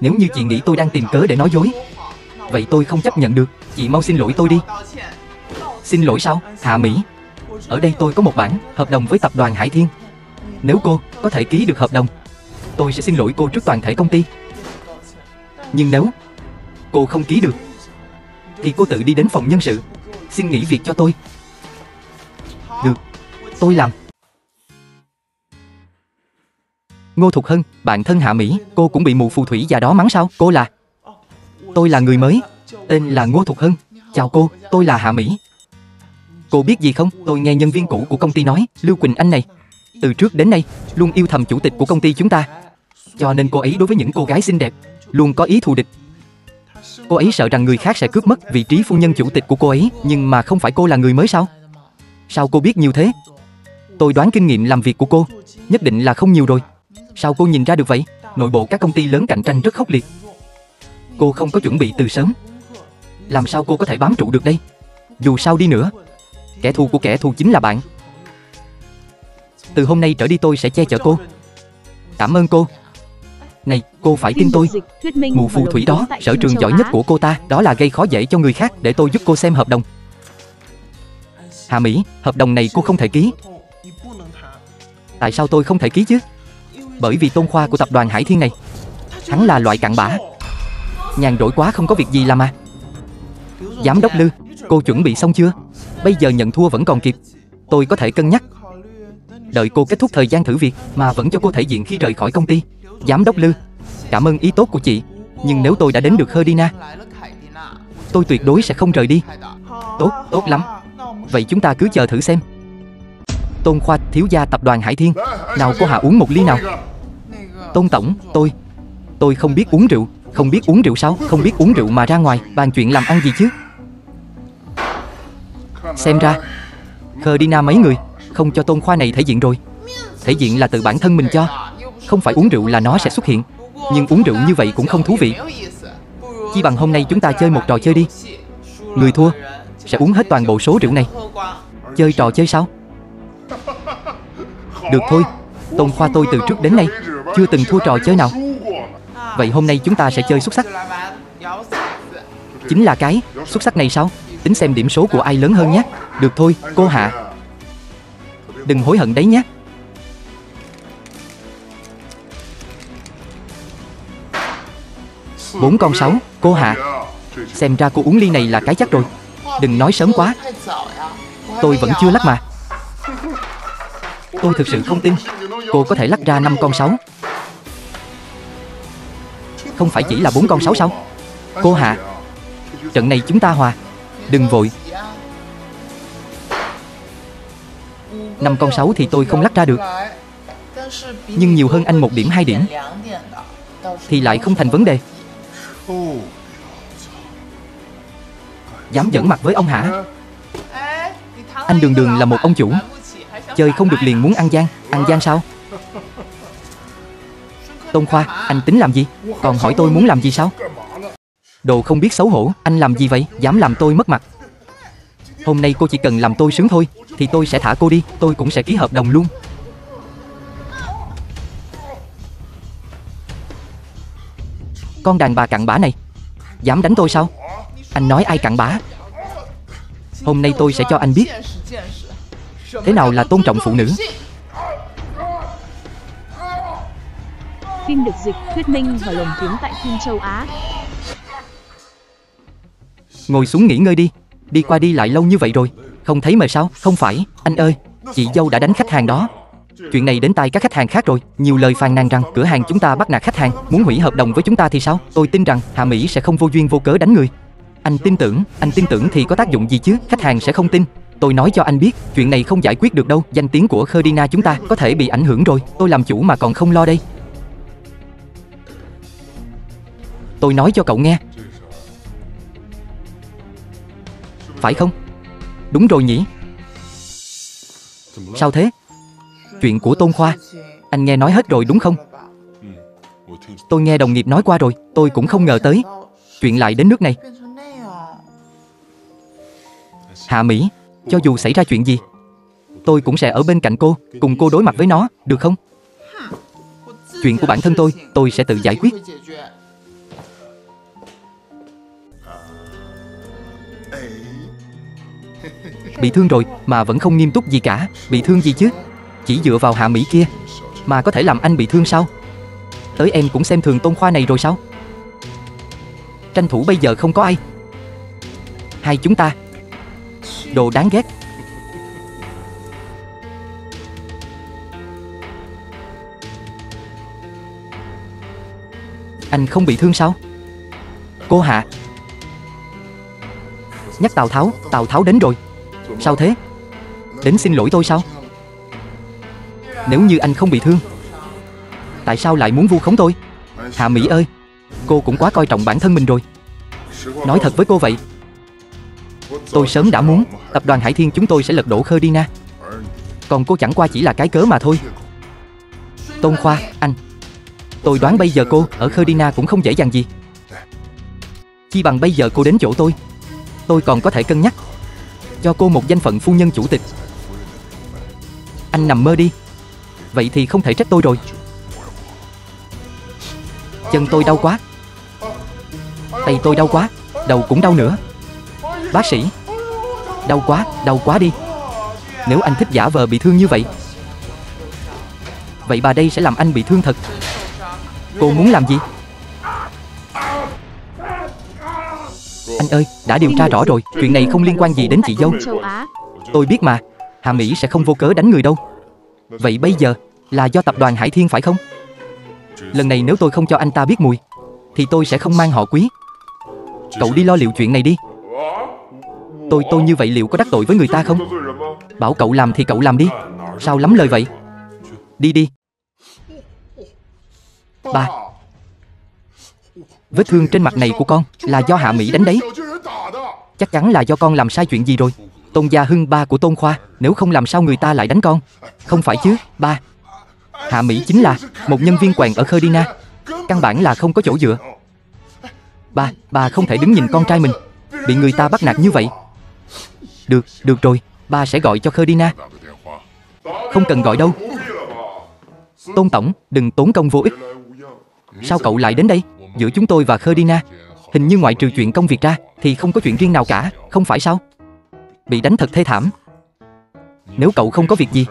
nếu như chị nghĩ tôi đang tìm cớ để nói dối, vậy tôi không chấp nhận được. Chị mau xin lỗi tôi đi. Xin lỗi sao? Hạ Mỹ, ở đây tôi có một bản hợp đồng với tập đoàn Hải Thiên. Nếu cô có thể ký được hợp đồng, tôi sẽ xin lỗi cô trước toàn thể công ty. Nhưng nếu cô không ký được, thì cô tự đi đến phòng nhân sự xin nghỉ việc cho tôi. Được, tôi làm. Ngô Thục Hân, bạn thân Hạ Mỹ, cô cũng bị mụ phù thủy già đó mắng sao? Cô là... Tôi là người mới, tên là Ngô Thục Hân. Chào cô, tôi là Hạ Mỹ. Cô biết gì không? Tôi nghe nhân viên cũ của công ty nói, Lưu Quỳnh Anh này, từ trước đến nay luôn yêu thầm chủ tịch của công ty chúng ta. Cho nên cô ấy đối với những cô gái xinh đẹp luôn có ý thù địch. Cô ấy sợ rằng người khác sẽ cướp mất vị trí phu nhân chủ tịch của cô ấy. Nhưng mà không phải cô là người mới sao? Sao cô biết nhiều thế? Tôi đoán kinh nghiệm làm việc của cô nhất định là không nhiều rồi. Sao cô nhìn ra được vậy? Nội bộ các công ty lớn cạnh tranh rất khốc liệt. Cô không có chuẩn bị từ sớm, làm sao cô có thể bám trụ được đây? Dù sao đi nữa, kẻ thù của kẻ thù chính là bạn. Từ hôm nay trở đi tôi sẽ che chở cô. Cảm ơn cô. Này, cô phải tin tôi. Mụ phù thủy đó, sở trường giỏi nhất của cô ta đó là gây khó dễ cho người khác. Để tôi giúp cô xem hợp đồng. Hạ Mỹ, hợp đồng này cô không thể ký. Tại sao tôi không thể ký chứ? Bởi vì Tôn Khoa của tập đoàn Hải Thiên này, hắn là loại cặn bã, nhàn rỗi quá không có việc gì làm à. Giám đốc Lư, cô chuẩn bị xong chưa? Bây giờ nhận thua vẫn còn kịp. Tôi có thể cân nhắc. Đợi cô kết thúc thời gian thử việc mà vẫn cho cô thể diện khi rời khỏi công ty. Giám đốc Lư, cảm ơn ý tốt của chị. Nhưng nếu tôi đã đến được Coldina, tôi tuyệt đối sẽ không rời đi. Tốt, tốt lắm. Vậy chúng ta cứ chờ thử xem. Tôn Khoa, thiếu gia tập đoàn Hải Thiên. Nào cô Hạ uống một ly nào. Tôn Tổng, tôi Tôi không biết uống rượu. Không biết uống rượu sao? Không biết uống rượu mà ra ngoài bàn chuyện làm ăn gì chứ? Xem ra Coldina mấy người không cho Tôn Khoa này thể diện rồi. Thể diện là tự bản thân mình cho, không phải uống rượu là nó sẽ xuất hiện. Nhưng uống rượu như vậy cũng không thú vị. Chi bằng hôm nay chúng ta chơi một trò chơi đi. Người thua sẽ uống hết toàn bộ số rượu này. Chơi trò chơi sao? Được thôi. Tôn Khoa tôi từ trước đến nay chưa từng thua trò chơi nào. Vậy hôm nay chúng ta sẽ chơi xuất sắc. chính là cái xuất sắc này sao? Tính xem điểm số của ai lớn hơn nhé. Được thôi, cô Hạ. Đừng hối hận đấy nhé. Bốn con sáu, cô Hạ. Xem ra cô uống ly này là cái chắc rồi. Đừng nói sớm quá. Tôi vẫn chưa lắc mà. Tôi thực sự không tin cô có thể lắc ra năm con sáu. Không phải chỉ là bốn con sáu sao? Cô Hạ, trận này chúng ta hòa. Đừng vội. Năm con sáu thì tôi không lắc ra được, nhưng nhiều hơn anh một điểm hai điểm thì lại không thành vấn đề. Dám giỡn mặt với ông hả? Anh đường đường là một ông chủ, chơi không được liền muốn ăn gian. Ăn gian sao? Tôn Khoa, anh tính làm gì? Còn hỏi tôi muốn làm gì sao? Đồ không biết xấu hổ, anh làm gì vậy? Dám làm tôi mất mặt. Hôm nay cô chỉ cần làm tôi sướng thôi thì tôi sẽ thả cô đi. Tôi cũng sẽ ký hợp đồng luôn. Con đàn bà cặn bã này, dám đánh tôi sao? Anh nói ai cặn bã? Hôm nay tôi sẽ cho anh biết thế nào là tôn trọng phụ nữ. Phim được dịch thuyết minh và lồng tiếng tại phim châu Á. Ngồi xuống nghỉ ngơi đi. Đi qua đi lại lâu như vậy rồi không thấy mời sao? Không phải, anh ơi, chị dâu đã đánh khách hàng đó. Chuyện này đến tai các khách hàng khác rồi. Nhiều lời phàn nàn rằng cửa hàng chúng ta bắt nạt khách hàng, muốn hủy hợp đồng với chúng ta thì sao? Tôi tin rằng Hạ Mỹ sẽ không vô duyên vô cớ đánh người. Anh tin tưởng, anh tin tưởng thì có tác dụng gì chứ? Khách hàng sẽ không tin. Tôi nói cho anh biết, chuyện này không giải quyết được đâu. Danh tiếng của Coldina chúng ta có thể bị ảnh hưởng rồi. Tôi làm chủ mà còn không lo đây. Tôi nói cho cậu nghe, phải không? Đúng rồi nhỉ? Sao thế? Chuyện của Tôn Khoa, anh nghe nói hết rồi đúng không? Tôi nghe đồng nghiệp nói qua rồi. Tôi cũng không ngờ tới chuyện lại đến nước này. Hạ Mỹ, cho dù xảy ra chuyện gì, tôi cũng sẽ ở bên cạnh cô, cùng cô đối mặt với nó, được không? Chuyện của bản thân tôi, tôi sẽ tự giải quyết. Bị thương rồi mà vẫn không nghiêm túc gì cả. Bị thương gì chứ? Chỉ dựa vào Hạ Mỹ kia mà có thể làm anh bị thương sao? Tới em cũng xem thường Tôn Khoa này rồi sao? Tranh thủ bây giờ không có ai. Hai chúng ta, đồ đáng ghét. Anh không bị thương sao? Cô Hạ, nhắc Tào Tháo, Tào Tháo đến rồi. Sao thế? Đến xin lỗi tôi sao? Nếu như anh không bị thương, tại sao lại muốn vu khống tôi? Hạ Mỹ ơi, cô cũng quá coi trọng bản thân mình rồi. Nói thật với cô vậy, tôi sớm đã muốn tập đoàn Hải Thiên chúng tôi sẽ lật đổ Coldina, còn cô chẳng qua chỉ là cái cớ mà thôi. Tôn Khoa, anh, tôi đoán bây giờ cô ở Coldina cũng không dễ dàng gì. Chi bằng bây giờ cô đến chỗ tôi, tôi còn có thể cân nhắc cho cô một danh phận phu nhân chủ tịch. Anh nằm mơ đi. Vậy thì không thể trách tôi rồi. Chân tôi đau quá, tay tôi đau quá, đầu cũng đau nữa. Bác sĩ, đau quá, đau quá đi. Nếu anh thích giả vờ bị thương như vậy, vậy bà đây sẽ làm anh bị thương thật. Cô muốn làm gì? Anh ơi, đã điều tra rõ rồi. Chuyện này không liên quan gì đến chị dâu. Tôi biết mà, Hạ Mỹ sẽ không vô cớ đánh người đâu. Vậy bây giờ là do tập đoàn Hải Thiên phải không? Lần này nếu tôi không cho anh ta biết mùi thì tôi sẽ không mang họ Quý. Cậu đi lo liệu chuyện này đi. Tôi tôi như vậy liệu có đắc tội với người ta không? Bảo cậu làm thì cậu làm đi. Sao lắm lời vậy? Đi đi. Ba, vết thương trên mặt này của con là do Hạ Mỹ đánh đấy. Chắc chắn là do con làm sai chuyện gì rồi. Tôn Gia Hưng, ba của Tôn Khoa, nếu không làm sao người ta lại đánh con? Không phải chứ, ba. Hạ Mỹ chính là một nhân viên quèn ở Coldina, căn bản là không có chỗ dựa. Ba, ba không thể đứng nhìn con trai mình bị người ta bắt nạt như vậy. Được, được rồi, ba sẽ gọi cho Coldina. Không cần gọi đâu. Tôn Tổng, đừng tốn công vô ích. Sao cậu lại đến đây? Giữa chúng tôi và Coldina, hình như ngoại trừ chuyện công việc ra thì không có chuyện riêng nào cả, không phải sao? Bị đánh thật thê thảm. Nếu cậu không có việc gì,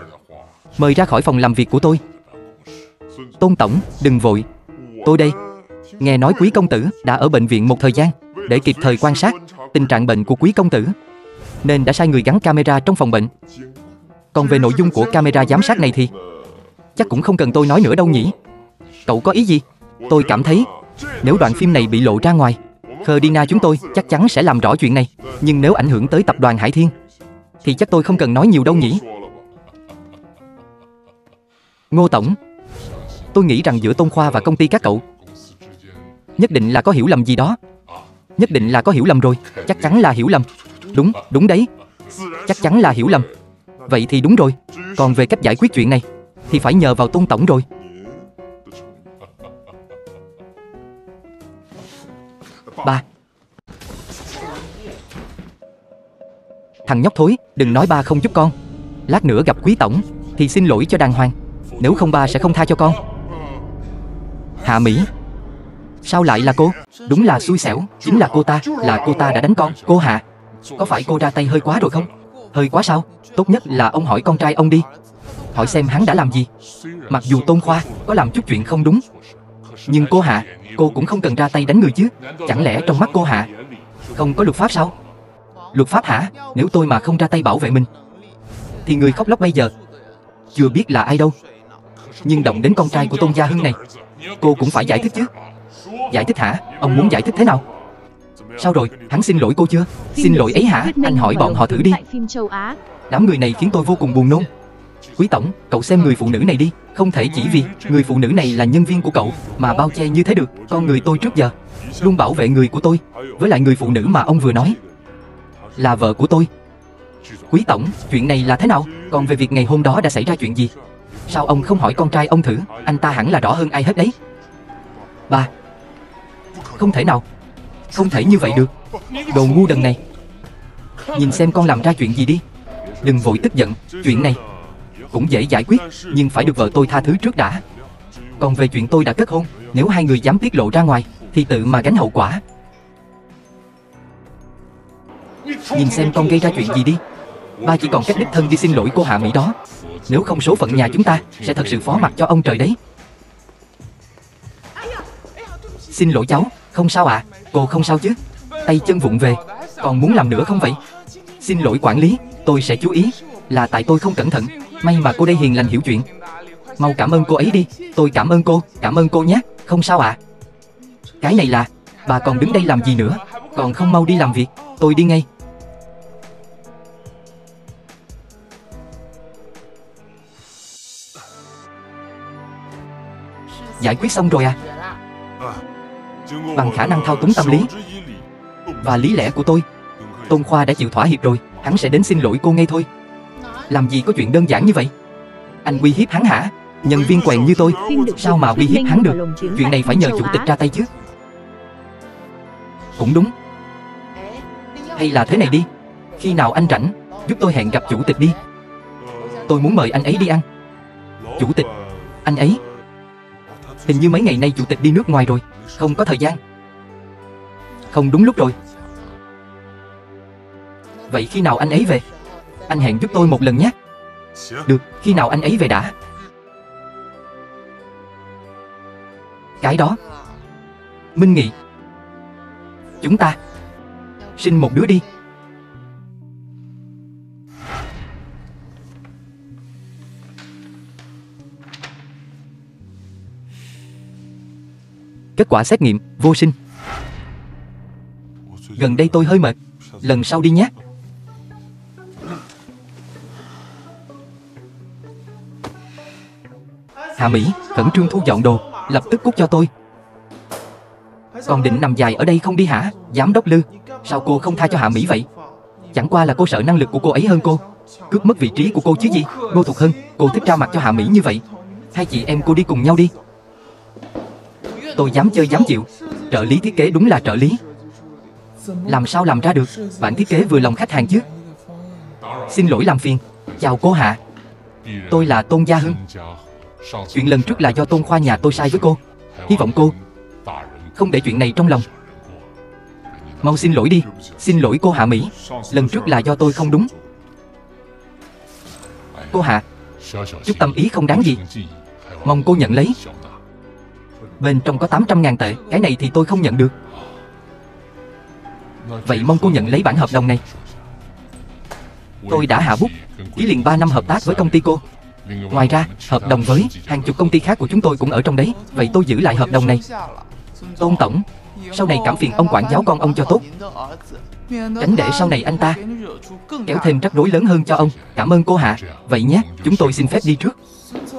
mời ra khỏi phòng làm việc của tôi. Tôn tổng, đừng vội, tôi đây. Nghe nói quý công tử đã ở bệnh viện một thời gian, để kịp thời quan sát tình trạng bệnh của quý công tử, nên đã sai người gắn camera trong phòng bệnh. Còn về nội dung của camera giám sát này thì chắc cũng không cần tôi nói nữa đâu nhỉ? Cậu có ý gì? Tôi cảm thấy nếu đoạn phim này bị lộ ra ngoài, Coldina chúng tôi chắc chắn sẽ làm rõ chuyện này. Nhưng nếu ảnh hưởng tới tập đoàn Hải Thiên thì chắc tôi không cần nói nhiều đâu nhỉ? Ngô tổng, tôi nghĩ rằng giữa Tôn Khoa và công ty các cậu nhất định là có hiểu lầm gì đó. Nhất định là có hiểu lầm rồi. Chắc chắn là hiểu lầm. Đúng, đúng đấy. Chắc chắn là hiểu lầm. Vậy thì đúng rồi. Còn về cách giải quyết chuyện này thì phải nhờ vào Tôn tổng rồi. Ba. Thằng nhóc thối, đừng nói ba không giúp con. Lát nữa gặp quý tổng thì xin lỗi cho đàng hoàng, nếu không ba sẽ không tha cho con. Hạ Mỹ, sao lại là cô? Đúng là xui xẻo, chính là cô ta, là cô ta đã đánh con. Cô Hạ, có phải cô ra tay hơi quá rồi không? Hơi quá sao? Tốt nhất là ông hỏi con trai ông đi, hỏi xem hắn đã làm gì. Mặc dù Tôn Khoa có làm chút chuyện không đúng, nhưng cô Hạ, cô cũng không cần ra tay đánh người chứ. Chẳng lẽ trong mắt cô Hạ không có luật pháp sao? Luật pháp hả? Nếu tôi mà không ra tay bảo vệ mình thì người khóc lóc bây giờ chưa biết là ai đâu. Nhưng động đến con trai của Tôn Gia Hưng này, cô cũng phải giải thích chứ. Giải thích hả? Ông muốn giải thích thế nào? Sao rồi? Hắn xin lỗi cô chưa? Xin lỗi ấy hả? Anh hỏi bọn họ thử đi. Đám người này khiến tôi vô cùng buồn nôn. Quý tổng, cậu xem người phụ nữ này đi. Không thể chỉ vì người phụ nữ này là nhân viên của cậu mà bao che như thế được. Con người tôi trước giờ luôn bảo vệ người của tôi. Với lại người phụ nữ mà ông vừa nói là vợ của tôi. Quý tổng, chuyện này là thế nào? Còn về việc ngày hôm đó đã xảy ra chuyện gì, sao ông không hỏi con trai ông thử? Anh ta hẳn là rõ hơn ai hết đấy. Ba, không thể nào, không thể như vậy được. Đồ ngu đần này, nhìn xem con làm ra chuyện gì đi. Đừng vội tức giận, chuyện này cũng dễ giải quyết, nhưng phải được vợ tôi tha thứ trước đã. Còn về chuyện tôi đã kết hôn, nếu hai người dám tiết lộ ra ngoài thì tự mà gánh hậu quả. Nhìn xem con gây ra chuyện gì đi. Ba chỉ còn cách đích thân đi xin lỗi cô Hạ Mỹ đó, nếu không số phận nhà chúng ta sẽ thật sự phó mặc cho ông trời đấy. Xin lỗi cháu, không sao ạ. À, cô không sao chứ? Tay chân vụng về, còn muốn làm nữa không vậy? Xin lỗi quản lý, tôi sẽ chú ý. Là tại tôi không cẩn thận, may mà cô đây hiền lành hiểu chuyện. Mau cảm ơn cô ấy đi. Tôi cảm ơn cô, cảm ơn cô nhé. Không sao ạ. À, cái này là, bà còn đứng đây làm gì nữa? Còn không mau đi làm việc, tôi đi ngay. Giải quyết xong rồi à? Bằng khả năng thao túng tâm lý và lý lẽ của tôi, Tôn Khoa đã chịu thỏa hiệp rồi. Hắn sẽ đến xin lỗi cô ngay thôi. Làm gì có chuyện đơn giản như vậy. Anh uy hiếp hắn hả? Nhân viên quèn như tôi sao mà uy hiếp hắn được? Chuyện này phải nhờ chủ tịch ra tay chứ. Cũng đúng. Hay là thế này đi, khi nào anh rảnh giúp tôi hẹn gặp chủ tịch đi. Tôi muốn mời anh ấy đi ăn. Chủ tịch? Anh ấy hình như mấy ngày nay chủ tịch đi nước ngoài rồi, không có thời gian. Không đúng lúc rồi. Vậy khi nào anh ấy về, anh hẹn giúp tôi một lần nhé. Được, khi nào anh ấy về đã? Cái đó, Minh Nghị, chúng ta sinh một đứa đi. Kết quả xét nghiệm, vô sinh. Gần đây tôi hơi mệt, lần sau đi nhé. Hạ Mỹ, khẩn trương thu dọn đồ, lập tức cút cho tôi. Còn định nằm dài ở đây không đi hả? Giám đốc Lư, sao cô không tha cho Hạ Mỹ vậy? Chẳng qua là cô sợ năng lực của cô ấy hơn cô, cướp mất vị trí của cô chứ gì. Ngô Thục Hân, cô thích ra mặt cho Hạ Mỹ như vậy. Hai chị em cô đi cùng nhau đi. Tôi dám chơi dám chịu. Trợ lý thiết kế đúng là trợ lý. Làm sao làm ra được. Bản thiết kế vừa lòng khách hàng chứ. Xin lỗi làm phiền. Chào cô Hạ, tôi là Tôn Gia Hưng. Chuyện lần trước là do Tôn Khoa nhà tôi sai với cô. Hy vọng cô không để chuyện này trong lòng. Mau xin lỗi đi. Xin lỗi cô Hạ Mỹ, lần trước là do tôi không đúng. Cô Hạ, chút tâm ý không đáng gì, mong cô nhận lấy. Bên trong có tám trăm ngàn tệ, cái này thì tôi không nhận được. Vậy mong cô nhận lấy bản hợp đồng này. Tôi đã hạ bút, ký liền ba năm hợp tác với công ty cô. Ngoài ra, hợp đồng với hàng chục công ty khác của chúng tôi cũng ở trong đấy. Vậy tôi giữ lại hợp đồng này. Tôn Tổng, sau này cảm phiền ông quản giáo con ông cho tốt, tránh để sau này anh ta kéo thêm rắc rối lớn hơn cho ông. Cảm ơn cô Hạ. Vậy nhé, chúng tôi xin phép đi trước.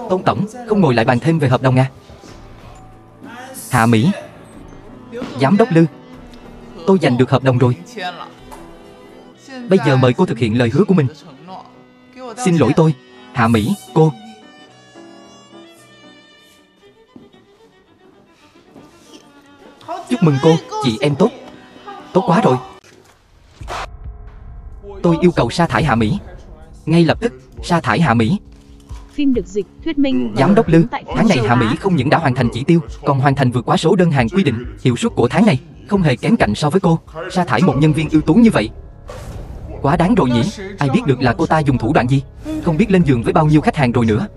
Tôn Tổng, không ngồi lại bàn thêm về hợp đồng à? Hạ Mỹ, Giám đốc Lư, tôi giành được hợp đồng rồi. Bây giờ mời cô thực hiện lời hứa của mình. Xin lỗi tôi, Hạ Mỹ, cô. Chúc mừng cô, chị em tốt. Tốt quá rồi. Tôi yêu cầu sa thải Hạ Mỹ. Ngay lập tức, sa thải Hạ Mỹ. Phim được dịch, thuyết minh. Giám đốc Lư, tháng này Hạ Mỹ không những đã hoàn thành chỉ tiêu, còn hoàn thành vượt quá số đơn hàng quy định. Hiệu suất của tháng này không hề kém cạnh so với cô. Sa thải một nhân viên ưu tú như vậy, quá đáng rồi nhỉ. Ai biết được là cô ta dùng thủ đoạn gì. Không biết lên giường với bao nhiêu khách hàng rồi nữa.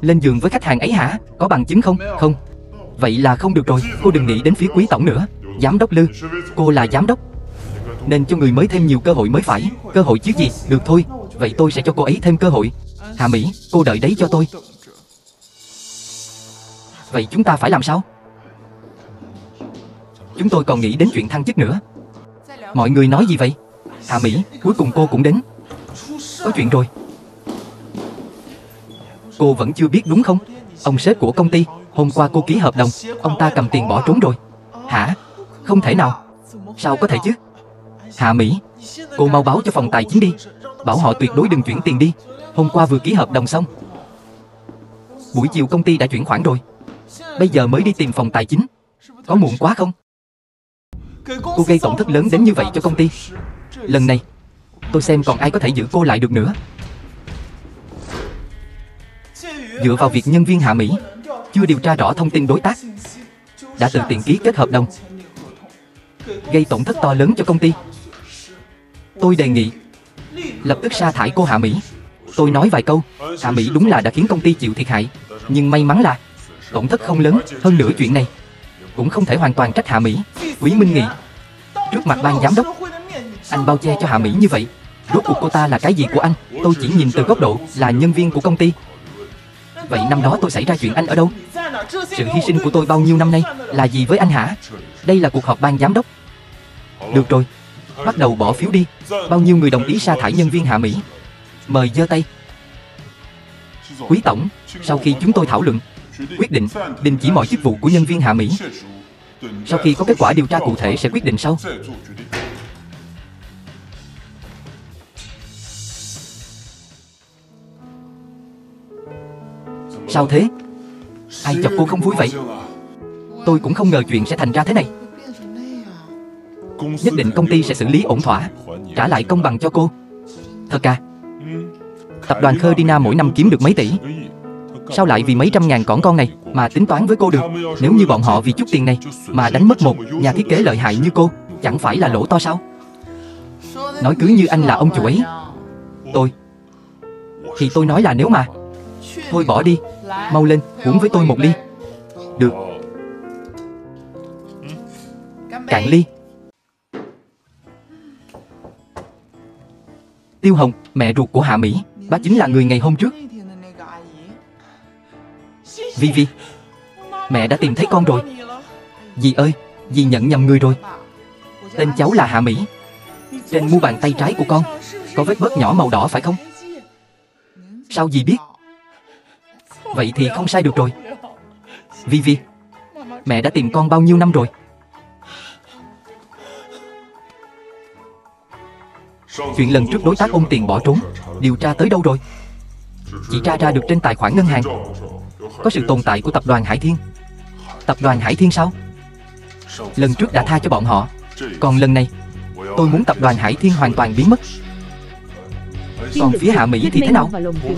Lên giường với khách hàng ấy hả? Có bằng chứng không? Không. Vậy là không được rồi. Cô đừng nghĩ đến phía Quý Tổng nữa. Giám đốc Lư, cô là giám đốc nên cho người mới thêm nhiều cơ hội mới phải. Cơ hội chứ gì. Được thôi, vậy tôi sẽ cho cô ấy thêm cơ hội. Hạ Mỹ, cô đợi đấy cho tôi. Vậy chúng ta phải làm sao? Chúng tôi còn nghĩ đến chuyện thăng chức nữa. Mọi người nói gì vậy? Hạ Mỹ, cuối cùng cô cũng đến. Có chuyện rồi. Cô vẫn chưa biết đúng không? Ông sếp của công ty, hôm qua cô ký hợp đồng, ông ta cầm tiền bỏ trốn rồi. Hả? Không thể nào. Sao có thể chứ? Hạ Mỹ, cô mau báo cho phòng tài chính đi, bảo họ tuyệt đối đừng chuyển tiền đi. Hôm qua vừa ký hợp đồng xong, buổi chiều công ty đã chuyển khoản rồi. Bây giờ mới đi tìm phòng tài chính, có muộn quá không? Cô gây tổn thất lớn đến như vậy cho công ty, lần này tôi xem còn ai có thể giữ cô lại được nữa. Dựa vào việc nhân viên Hạ Mỹ chưa điều tra rõ thông tin đối tác đã tự tiện ký kết hợp đồng, gây tổn thất to lớn cho công ty. Tôi đề nghị lập tức sa thải cô Hạ Mỹ. Tôi nói vài câu. Hạ Mỹ đúng là đã khiến công ty chịu thiệt hại, nhưng may mắn là tổn thất không lớn. Hơn nữa chuyện này cũng không thể hoàn toàn trách Hạ Mỹ. Quý Minh Nghị, trước mặt ban giám đốc, anh bao che cho Hạ Mỹ như vậy, rốt cuộc cô ta là cái gì của anh? Tôi chỉ nhìn từ góc độ là nhân viên của công ty. Vậy năm đó tôi xảy ra chuyện, anh ở đâu? Sự hy sinh của tôi bao nhiêu năm nay là gì với anh hả? Đây là cuộc họp ban giám đốc. Được rồi, bắt đầu bỏ phiếu đi. Bao nhiêu người đồng ý sa thải nhân viên Hạ Mỹ? Mời giơ tay. Quý Tổng, sau khi chúng tôi thảo luận, quyết định đình chỉ mọi chức vụ của nhân viên Hạ Mỹ. Sau khi có kết quả điều tra cụ thể sẽ quyết định sau. Sao thế? Ai chọc cô không vui vậy? Tôi cũng không ngờ chuyện sẽ thành ra thế này. Nhất định công ty sẽ xử lý ổn thỏa, trả lại công bằng cho cô. Thật à? Tập đoàn Coldina mỗi năm kiếm được mấy tỷ, sao lại vì mấy trăm ngàn cỏn con này mà tính toán với cô được? Nếu như bọn họ vì chút tiền này mà đánh mất một nhà thiết kế lợi hại như cô, chẳng phải là lỗ to sao? Nói cứ như anh là ông chủ ấy. Tôi thì tôi nói là nếu mà. Thôi bỏ đi, mau lên, uống với tôi một ly. Được. Cạn ly. Tiêu Hồng, mẹ ruột của Hạ Mỹ, bà chính là người ngày hôm trước. Vi Vi, mẹ đã tìm thấy con rồi. Dì ơi, dì nhận nhầm người rồi. Tên cháu là Hạ Mỹ. Trên mu bàn tay trái của con có vết bớt nhỏ màu đỏ phải không? Sao dì biết? Vậy thì không sai được rồi. Vi Vi, mẹ đã tìm con bao nhiêu năm rồi? Chuyện lần trước đối tác ôm tiền bỏ trốn, điều tra tới đâu rồi? Chỉ tra ra được trên tài khoản ngân hàng có sự tồn tại của tập đoàn Hải Thiên. Tập đoàn Hải Thiên sao? Lần trước đã tha cho bọn họ, còn lần này tôi muốn tập đoàn Hải Thiên hoàn toàn biến mất. Còn phía Hạ Mỹ thì thế nào?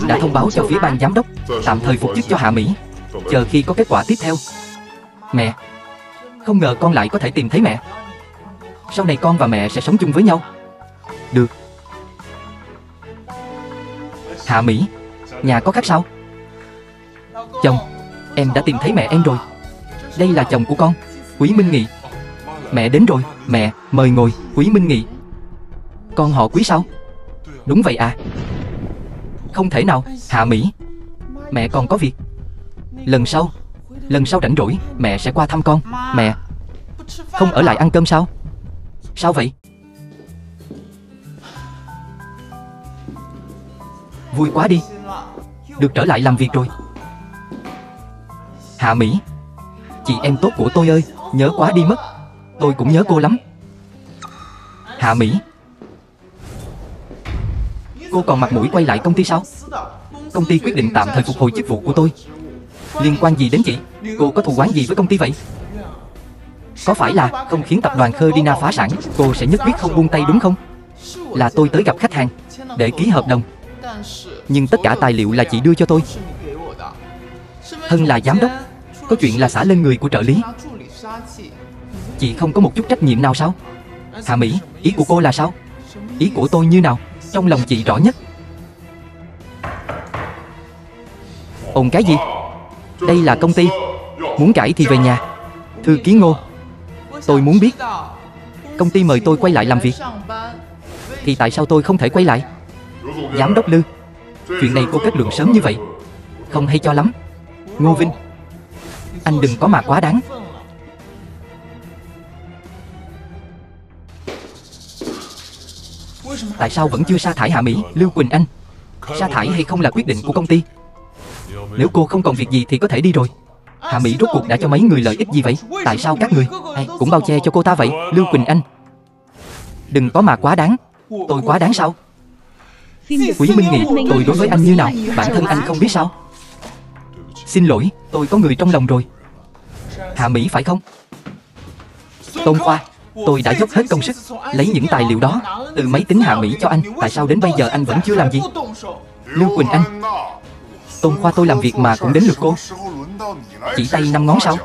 Đã thông báo cho phía ban giám đốc, tạm thời phục chức cho Hạ Mỹ, chờ khi có kết quả tiếp theo. Mẹ, không ngờ con lại có thể tìm thấy mẹ. sau này con và mẹ sẽ sống chung với nhau. Được. Hạ Mỹ, nhà có khác sao? Chồng, em đã tìm thấy mẹ em rồi. Đây là chồng của con, Quý Minh Nghị. Mẹ đến rồi, mẹ, mời ngồi, Quý Minh Nghị. Con họ Quý sao? Đúng vậy à? Không thể nào, Hạ Mỹ, mẹ còn có việc. Lần sau, lần sau rảnh rỗi, mẹ sẽ qua thăm con. Mẹ, không ở lại ăn cơm sao? Sao vậy? Vui quá đi, được trở lại làm việc rồi. Hạ Mỹ, chị em tốt của tôi ơi, nhớ quá đi mất. Tôi cũng nhớ cô lắm. Hạ Mỹ, cô còn mặt mũi quay lại công ty sao? Công ty quyết định tạm thời phục hồi chức vụ của tôi. Liên quan gì đến chị? Cô có thù oán gì với công ty vậy? Có phải là không khiến tập đoàn Coldina phá sản, cô sẽ nhất quyết không buông tay đúng không? Là tôi tới gặp khách hàng để ký hợp đồng, nhưng tất cả tài liệu là chị đưa cho tôi. Thân là giám đốc, có chuyện là xả lên người của trợ lý. Chị không có một chút trách nhiệm nào sao? Hạ Mỹ, ý của cô là sao? Ý của tôi như nào? Trong lòng chị rõ nhất. Ồn cái gì? Đây là công ty, muốn cãi thì về nhà. Thư ký Ngô, tôi muốn biết công ty mời tôi quay lại làm việc thì tại sao tôi không thể quay lại? Giám đốc Lưu, chuyện này cô kết luận sớm như vậy không hay cho lắm. Ngô Vinh, anh đừng có mà quá đáng. Tại sao vẫn chưa sa thải Hạ Mỹ? Lưu Quỳnh Anh, sa thải hay không là quyết định của công ty. Nếu cô không còn việc gì thì có thể đi rồi. Hạ Mỹ rốt cuộc đã cho mấy người lợi ích gì vậy? Tại sao các người ai cũng bao che cho cô ta vậy? Lưu Quỳnh Anh, đừng có mà quá đáng. Tôi quá đáng sao? Quý Minh Nghị, tôi đối với anh như nào, bản thân anh không biết sao? Xin lỗi, tôi có người trong lòng rồi. Hạ Mỹ phải không? Tôn Khoa, tôi đã dốc hết công sức lấy những tài liệu đó từ máy tính Hạ Mỹ cho anh. Tại sao đến bây giờ anh vẫn chưa làm gì? Lưu Quỳnh Anh, Tôn Khoa, tôi làm việc mà cũng đến lượt cô chỉ tay năm ngón sao?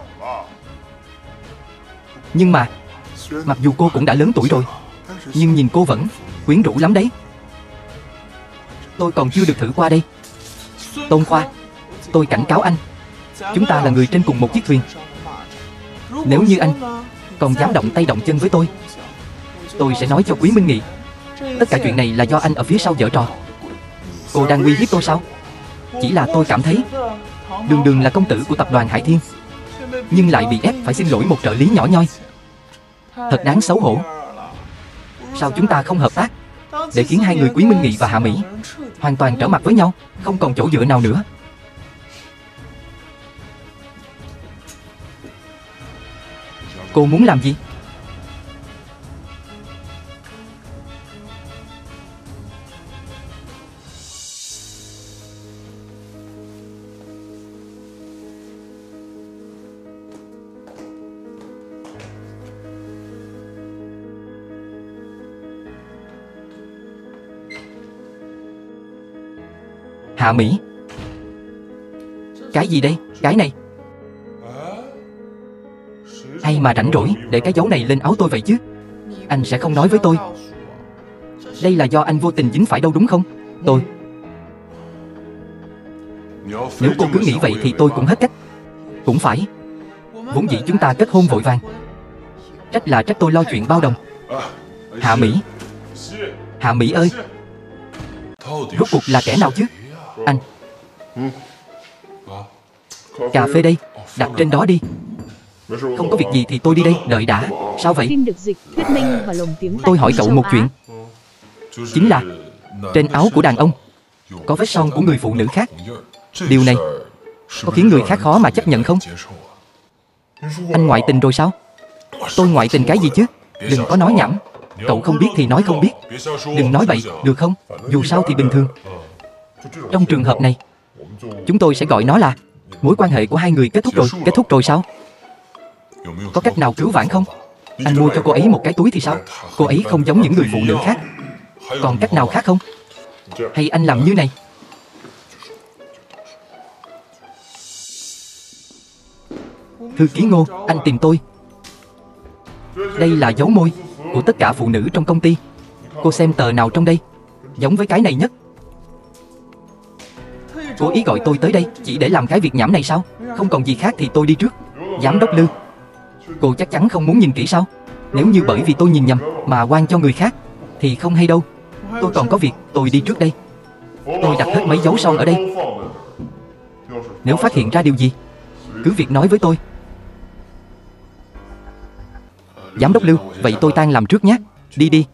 Nhưng mà mặc dù cô cũng đã lớn tuổi rồi, nhưng nhìn cô vẫn quyến rũ lắm đấy. Tôi còn chưa được thử qua đây. Tôn Khoa, tôi cảnh cáo anh, chúng ta là người trên cùng một chiếc thuyền. Nếu như anh còn dám động tay động chân với tôi, tôi sẽ nói cho Quý Minh Nghị. Tất cả chuyện này là do anh ở phía sau giở trò. Cô đang uy hiếp tôi sao? Chỉ là tôi cảm thấy đường đường là công tử của tập đoàn Hải Thiên, nhưng lại bị ép phải xin lỗi một trợ lý nhỏ nhoi. Thật đáng xấu hổ. Sao chúng ta không hợp tác để khiến hai người Quý Minh Nghị và Hạ Mỹ hoàn toàn trở mặt với nhau, không còn chỗ dựa nào nữa. Cô muốn làm gì? Hạ Mỹ, cái gì đây? Cái này hay mà rảnh rỗi để cái dấu này lên áo tôi vậy chứ? Anh sẽ không nói với tôi đây là do anh vô tình dính phải đâu đúng không? Tôi, nếu cô cứ nghĩ vậy thì tôi cũng hết cách. Cũng phải, vốn dĩ chúng ta kết hôn vội vàng, trách là trách tôi lo chuyện bao đồng. Hạ Mỹ, Hạ Mỹ ơi, rốt cuộc là kẻ nào chứ? Anh, cà phê đây, đặt trên đó đi. Không có việc gì thì tôi đi đây. Đợi đã, sao vậy? Phim được dịch thuyết minh và lồng tiếng Anh. Tôi hỏi cậu một chuyện, chính là trên áo của đàn ông có vết son của người phụ nữ khác. Điều này có khiến người khác khó mà chấp nhận không? Anh ngoại tình rồi sao? Tôi ngoại tình cái gì chứ? Đừng có nói nhảm. Cậu không biết thì nói không biết, đừng nói bậy, được không? Dù sao thì bình thường. Trong trường hợp này, chúng tôi sẽ gọi nó là mối quan hệ của hai người kết thúc rồi. Kết thúc rồi sao? Có cách nào cứu vãn không? Anh mua cho cô ấy một cái túi thì sao? Cô ấy không giống những người phụ nữ khác. Còn cách nào khác không? Hay anh làm như này? Thư ký Ngô, anh tìm tôi. Đây là dấu môi của tất cả phụ nữ trong công ty. Cô xem tờ nào trong đây giống với cái này nhất. Cố ý gọi tôi tới đây chỉ để làm cái việc nhảm này sao? Không còn gì khác thì tôi đi trước. Giám đốc Lưu, cô chắc chắn không muốn nhìn kỹ sao? Nếu như bởi vì tôi nhìn nhầm mà oan cho người khác thì không hay đâu. Tôi còn có việc, tôi đi trước đây. Tôi đặt hết mấy dấu son ở đây. Nếu phát hiện ra điều gì cứ việc nói với tôi. Giám đốc Lưu, vậy tôi tan làm trước nhé. Đi đi.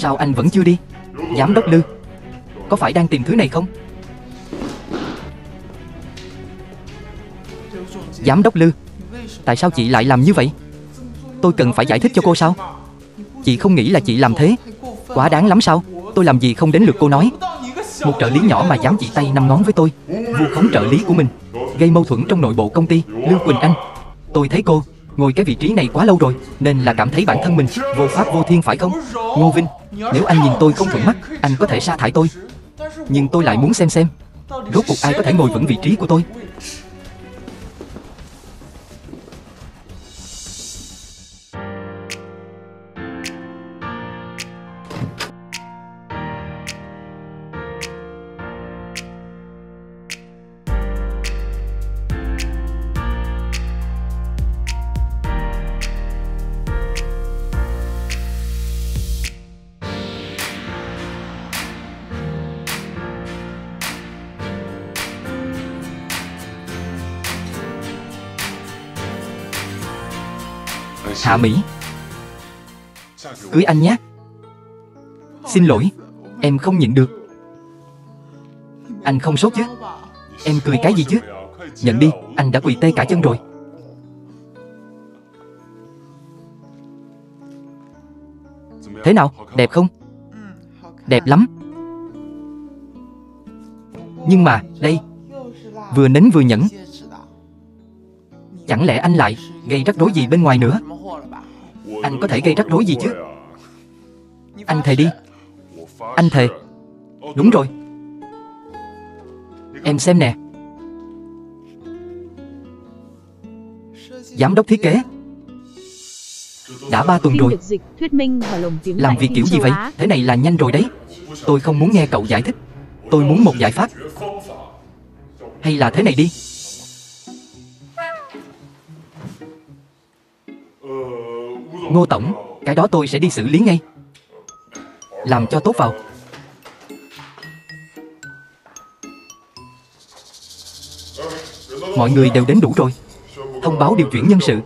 Sao anh vẫn chưa đi? Giám đốc Lưu, có phải đang tìm thứ này không? Giám đốc Lưu, tại sao chị lại làm như vậy? Tôi cần phải giải thích cho cô sao? Chị không nghĩ là chị làm thế quá đáng lắm sao? Tôi làm gì không đến lượt cô nói. Một trợ lý nhỏ mà dám chỉ tay năm ngón với tôi, vu khống trợ lý của mình, gây mâu thuẫn trong nội bộ công ty. Lưu Quỳnh Anh, tôi thấy cô ngồi cái vị trí này quá lâu rồi nên là cảm thấy bản thân mình vô pháp vô thiên phải không? Ngô Vinh, nếu anh nhìn tôi không thuận mắt anh có thể sa thải tôi, nhưng tôi lại muốn xem xem rốt cuộc ai có thể ngồi vững vị trí của tôi. Hạ Mỹ, cưới anh nhé. Xin lỗi, em không nhịn được. Anh không sốt chứ? Em cười cái gì chứ? Nhận đi, anh đã quỳ tê cả chân rồi. Thế nào, đẹp không? Đẹp lắm. Nhưng mà, đây, vừa nín vừa nhẫn. Chẳng lẽ anh lại gây rắc rối gì bên ngoài nữa? Anh có thể gây rắc rối gì chứ? Anh thề đi. Anh thề. Đúng rồi. Em xem nè. Giám đốc thiết kế. Đã ba tuần rồi. Làm việc kiểu gì vậy? Thế này là nhanh rồi đấy. Tôi không muốn nghe cậu giải thích. Tôi muốn một giải pháp. Hay là thế này đi. Ngô Tổng, cái đó tôi sẽ đi xử lý ngay. Làm cho tốt vào. Mọi người đều đến đủ rồi. Thông báo điều chuyển nhân sự.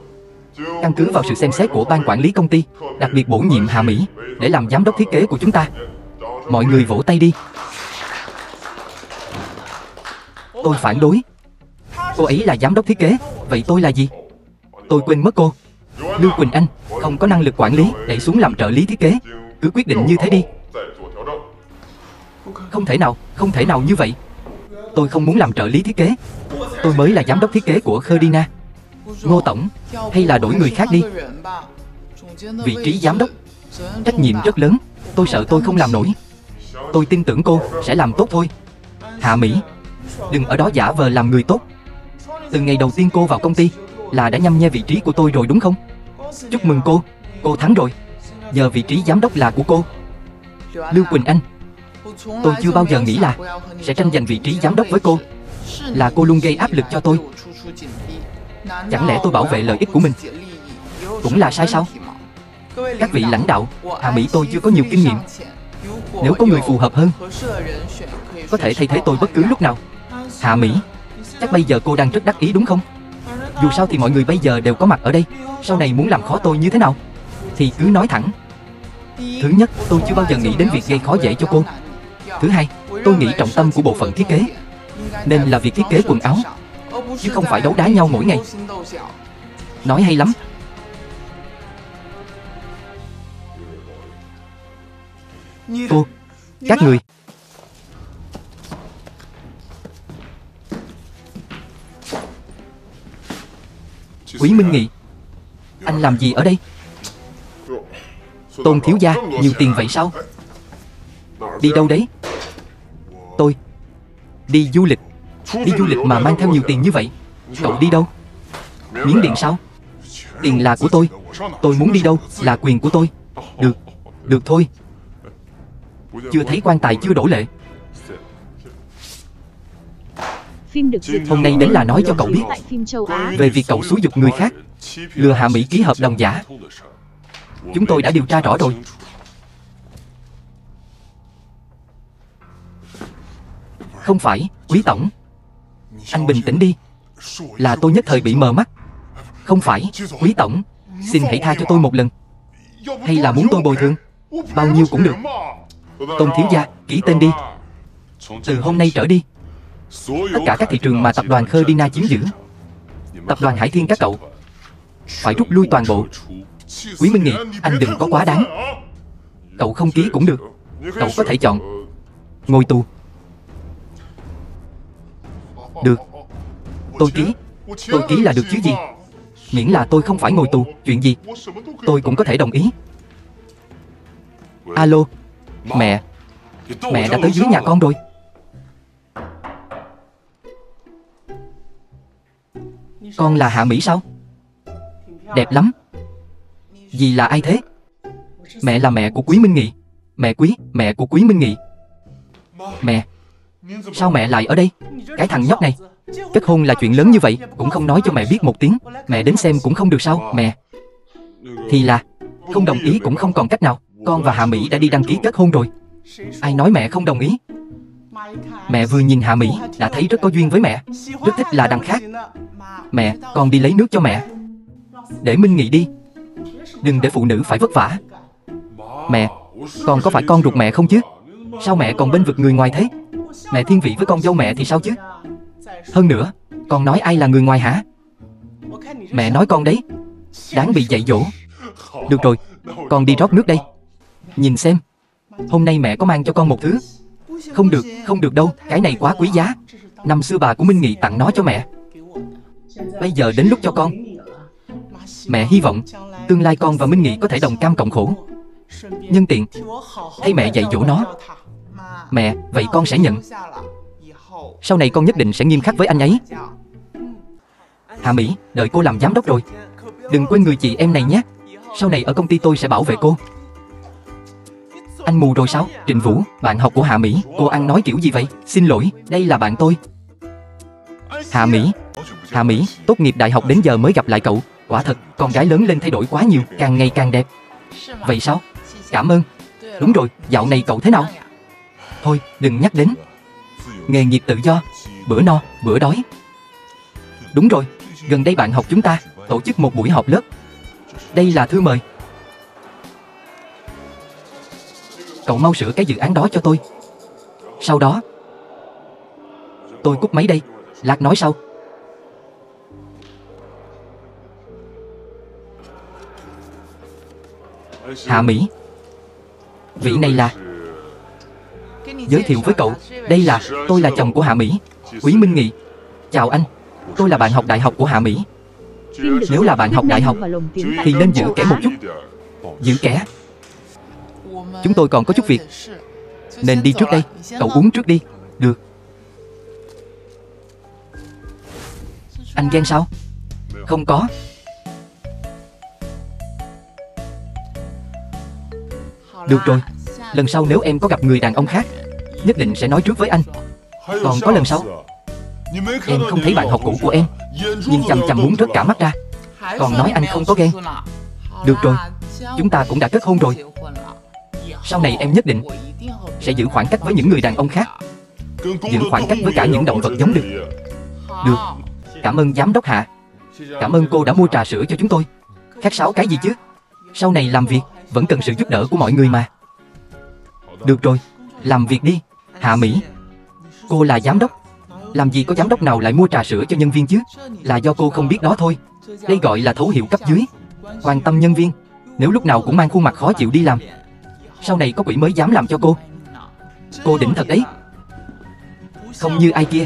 Căn cứ vào sự xem xét của ban quản lý công ty, đặc biệt bổ nhiệm Hạ Mỹ để làm giám đốc thiết kế của chúng ta. Mọi người vỗ tay đi. Tôi phản đối. Cô ấy là giám đốc thiết kế, vậy tôi là gì? Tôi quên mất cô. Lưu Quỳnh Anh không có năng lực quản lý, đẩy xuống làm trợ lý thiết kế. Cứ quyết định như thế đi. Không thể nào, không thể nào như vậy. Tôi không muốn làm trợ lý thiết kế. Tôi mới là giám đốc thiết kế của Coldina. Ngô Tổng, hay là đổi người khác đi. Vị trí giám đốc, trách nhiệm rất lớn. Tôi sợ tôi không làm nổi. Tôi tin tưởng cô sẽ làm tốt thôi. Hạ Mỹ, đừng ở đó giả vờ làm người tốt. Từ ngày đầu tiên cô vào công ty là đã nhăm nhe vị trí của tôi rồi đúng không? Chúc mừng cô, cô thắng rồi. Giờ vị trí giám đốc là của cô. Lưu Quỳnh Anh, tôi chưa bao giờ nghĩ là sẽ tranh giành vị trí giám đốc với cô. Là cô luôn gây áp lực cho tôi. Chẳng lẽ tôi bảo vệ lợi ích của mình cũng là sai sao? Các vị lãnh đạo, Hạ Mỹ tôi chưa có nhiều kinh nghiệm. Nếu có người phù hợp hơn có thể thay thế tôi bất cứ lúc nào. Hạ Mỹ, chắc bây giờ cô đang rất đắc ý đúng không? Dù sao thì mọi người bây giờ đều có mặt ở đây. Sau này muốn làm khó tôi như thế nào thì cứ nói thẳng. Thứ nhất, tôi chưa bao giờ nghĩ đến việc gây khó dễ cho cô. Thứ hai, tôi nghĩ trọng tâm của bộ phận thiết kế nên là việc thiết kế quần áo chứ không phải đấu đá nhau mỗi ngày. Nói hay lắm. Cô, các người. Quý Minh Nghị, anh làm gì ở đây? Tôn thiếu gia, nhiều tiền vậy sao? Đi đâu đấy? Tôi đi du lịch. Đi du lịch mà mang theo nhiều tiền như vậy? Cậu đi đâu? Miến Điện sao? Tiền là của tôi. Tôi muốn đi đâu là quyền của tôi. Được, được thôi. Chưa thấy quan tài chưa đổ lệ. Hôm nay đến là nói cho cậu biết về việc cậu xúi giục người khác lừa Hạ Mỹ ký hợp đồng giả. Chúng tôi đã điều tra rõ rồi. Không phải, Quý Tổng. Anh bình tĩnh đi. Là tôi nhất thời bị mờ mắt. Không phải, Quý Tổng. Xin hãy tha cho tôi một lần. Hay là muốn tôi bồi thường? Bao nhiêu cũng được. Tôn thiếu gia, ký tên đi. Từ hôm nay trở đi, tất cả các thị trường mà tập đoàn Coldina chiếm giữ, tập đoàn Hải Thiên các cậu phải rút lui toàn bộ. Quý Minh Nghị, anh đừng có quá đáng. Cậu không ký cũng được. Cậu có thể chọn ngồi tù. Được. Tôi ký. Tôi ký là được chứ gì. Miễn là tôi không phải ngồi tù, chuyện gì tôi cũng có thể đồng ý. Alo. Mẹ. Mẹ đã tới dưới nhà con rồi. Con là Hạ Mỹ sao? Đẹp lắm. Dì là ai thế? Mẹ là mẹ của Quý Minh Nghị. Mẹ Quý, mẹ của Quý Minh Nghị. Mẹ, sao mẹ lại ở đây? Cái thằng nhóc này, kết hôn là chuyện lớn như vậy cũng không nói cho mẹ biết một tiếng. Mẹ đến xem cũng không được sao? Mẹ thì là không đồng ý cũng không còn cách nào. Con và Hạ Mỹ đã đi đăng ký kết hôn rồi. Ai nói mẹ không đồng ý? Mẹ vừa nhìn Hạ Mỹ đã thấy rất có duyên với mẹ, rất thích là đằng khác. Mẹ, con đi lấy nước cho mẹ. Để Minh Nghị đi. Đừng để phụ nữ phải vất vả. Mẹ, con có phải con ruột mẹ không chứ? Sao mẹ còn bênh vực người ngoài thế? Mẹ thiên vị với con dâu mẹ thì sao chứ? Hơn nữa, con nói ai là người ngoài hả? Mẹ nói con đấy. Đáng bị dạy dỗ. Được rồi, con đi rót nước đây. Nhìn xem, hôm nay mẹ có mang cho con một thứ. Không được, không được đâu. Cái này quá quý giá. Năm xưa bà của Minh Nghị tặng nó cho mẹ. Bây giờ đến lúc cho con. Mẹ hy vọng tương lai con và Minh Nghị có thể đồng cam cộng khổ. Nhân tiện thay mẹ dạy dỗ nó. Mẹ, vậy con sẽ nhận. Sau này con nhất định sẽ nghiêm khắc với anh ấy. Hạ Mỹ, đợi cô làm giám đốc rồi. Đừng quên người chị em này nhé. Sau này ở công ty tôi sẽ bảo vệ cô. Anh mù rồi sao? Trịnh Vũ, bạn học của Hạ Mỹ, cô ăn nói kiểu gì vậy? Xin lỗi, đây là bạn tôi. Hạ Mỹ, Hạ Mỹ, tốt nghiệp đại học đến giờ mới gặp lại cậu. Quả thật, con gái lớn lên thay đổi quá nhiều, càng ngày càng đẹp. Vậy sao? Cảm ơn. Đúng rồi, dạo này cậu thế nào? Thôi, đừng nhắc đến. Nghề nghiệp tự do, bữa no, bữa đói. Đúng rồi, gần đây bạn học chúng ta tổ chức một buổi họp lớp. Đây là thư mời. Cậu mau sửa cái dự án đó cho tôi. Sau đó tôi cúp máy đây. Lát nói sau. Hạ Mỹ, vị này là... Giới thiệu với cậu, đây là... Tôi là chồng của Hạ Mỹ, Quý Minh Nghị. Chào anh, tôi là bạn học đại học của Hạ Mỹ. Nếu là bạn học đại học thì nên giữ kẻ một chút. Giữ kẻ. Chúng tôi còn có chút việc nên đi trước đây. Cậu uống trước đi. Được. Anh ghen sao? Không có. Được rồi, lần sau nếu em có gặp người đàn ông khác nhất định sẽ nói trước với anh. Còn có lần sau. Em không thấy bạn học cũ của em nhưng chằm chằm muốn rớt cả mắt ra. Còn nói anh không có ghen. Được rồi, chúng ta cũng đã kết hôn rồi. Sau này em nhất định sẽ giữ khoảng cách với những người đàn ông khác. Giữ khoảng cách với cả những động vật giống được. Được. Cảm ơn giám đốc Hạ. Cảm ơn cô đã mua trà sữa cho chúng tôi. Khách sáo cái gì chứ. Sau này làm việc vẫn cần sự giúp đỡ của mọi người mà. Được rồi, làm việc đi. Hạ Mỹ, cô là giám đốc. Làm gì có giám đốc nào lại mua trà sữa cho nhân viên chứ? Là do cô không biết đó thôi. Đây gọi là thấu hiểu cấp dưới, quan tâm nhân viên. Nếu lúc nào cũng mang khuôn mặt khó chịu đi làm, sau này có quỷ mới dám làm cho cô. Cô đỉnh thật đấy, không như ai kia.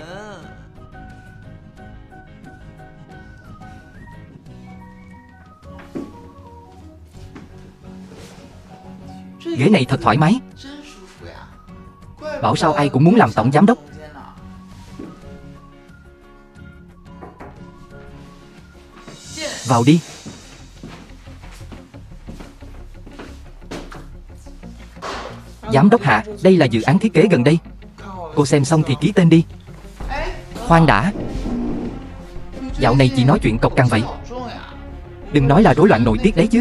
Ghế này thật thoải mái, bảo sao ai cũng muốn làm tổng giám đốc. Vào đi. Giám đốc Hạ, đây là dự án thiết kế gần đây, cô xem xong thì ký tên đi. Khoan đã, dạo này chị nói chuyện cọc cằn vậy, đừng nói là rối loạn nội tiết đấy chứ.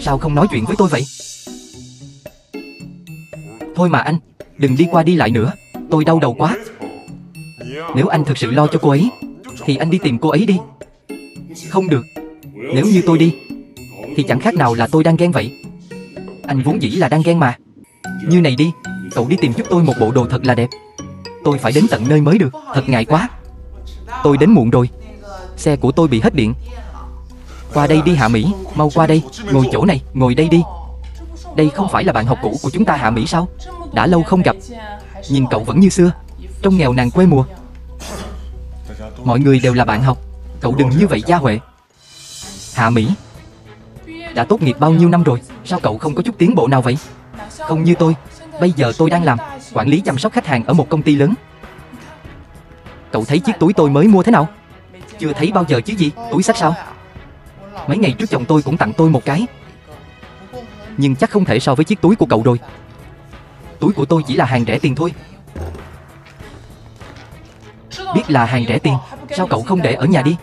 Sao không nói chuyện với tôi vậy? Thôi mà anh, đừng đi qua đi lại nữa, tôi đau đầu quá. Nếu anh thực sự lo cho cô ấy thì anh đi tìm cô ấy đi. Không được, nếu như tôi đi thì chẳng khác nào là tôi đang ghen vậy. Anh vốn dĩ là đang ghen mà. Như này đi, cậu đi tìm giúp tôi một bộ đồ thật là đẹp, tôi phải đến tận nơi mới được. Thật ngại quá, tôi đến muộn rồi, xe của tôi bị hết điện. Qua đây đi Hạ Mỹ, mau qua đây, ngồi chỗ này, ngồi đây đi. Đây không phải là bạn học cũ của chúng ta Hạ Mỹ sao? Đã lâu không gặp, nhìn cậu vẫn như xưa, trông nghèo nàng quê mùa. Mọi người đều là bạn học, cậu đừng như vậy Gia Huệ. Hạ Mỹ, đã tốt nghiệp bao nhiêu năm rồi, sao cậu không có chút tiến bộ nào vậy? Không như tôi, bây giờ tôi đang làm quản lý chăm sóc khách hàng ở một công ty lớn. Cậu thấy chiếc túi tôi mới mua thế nào? Chưa thấy bao giờ chứ gì, túi xách sao? Mấy ngày trước chồng tôi cũng tặng tôi một cái, nhưng chắc không thể so với chiếc túi của cậu rồi. Túi của tôi chỉ là hàng rẻ tiền thôi. Biết là hàng rẻ tiền, sao cậu không để ở nhà đi?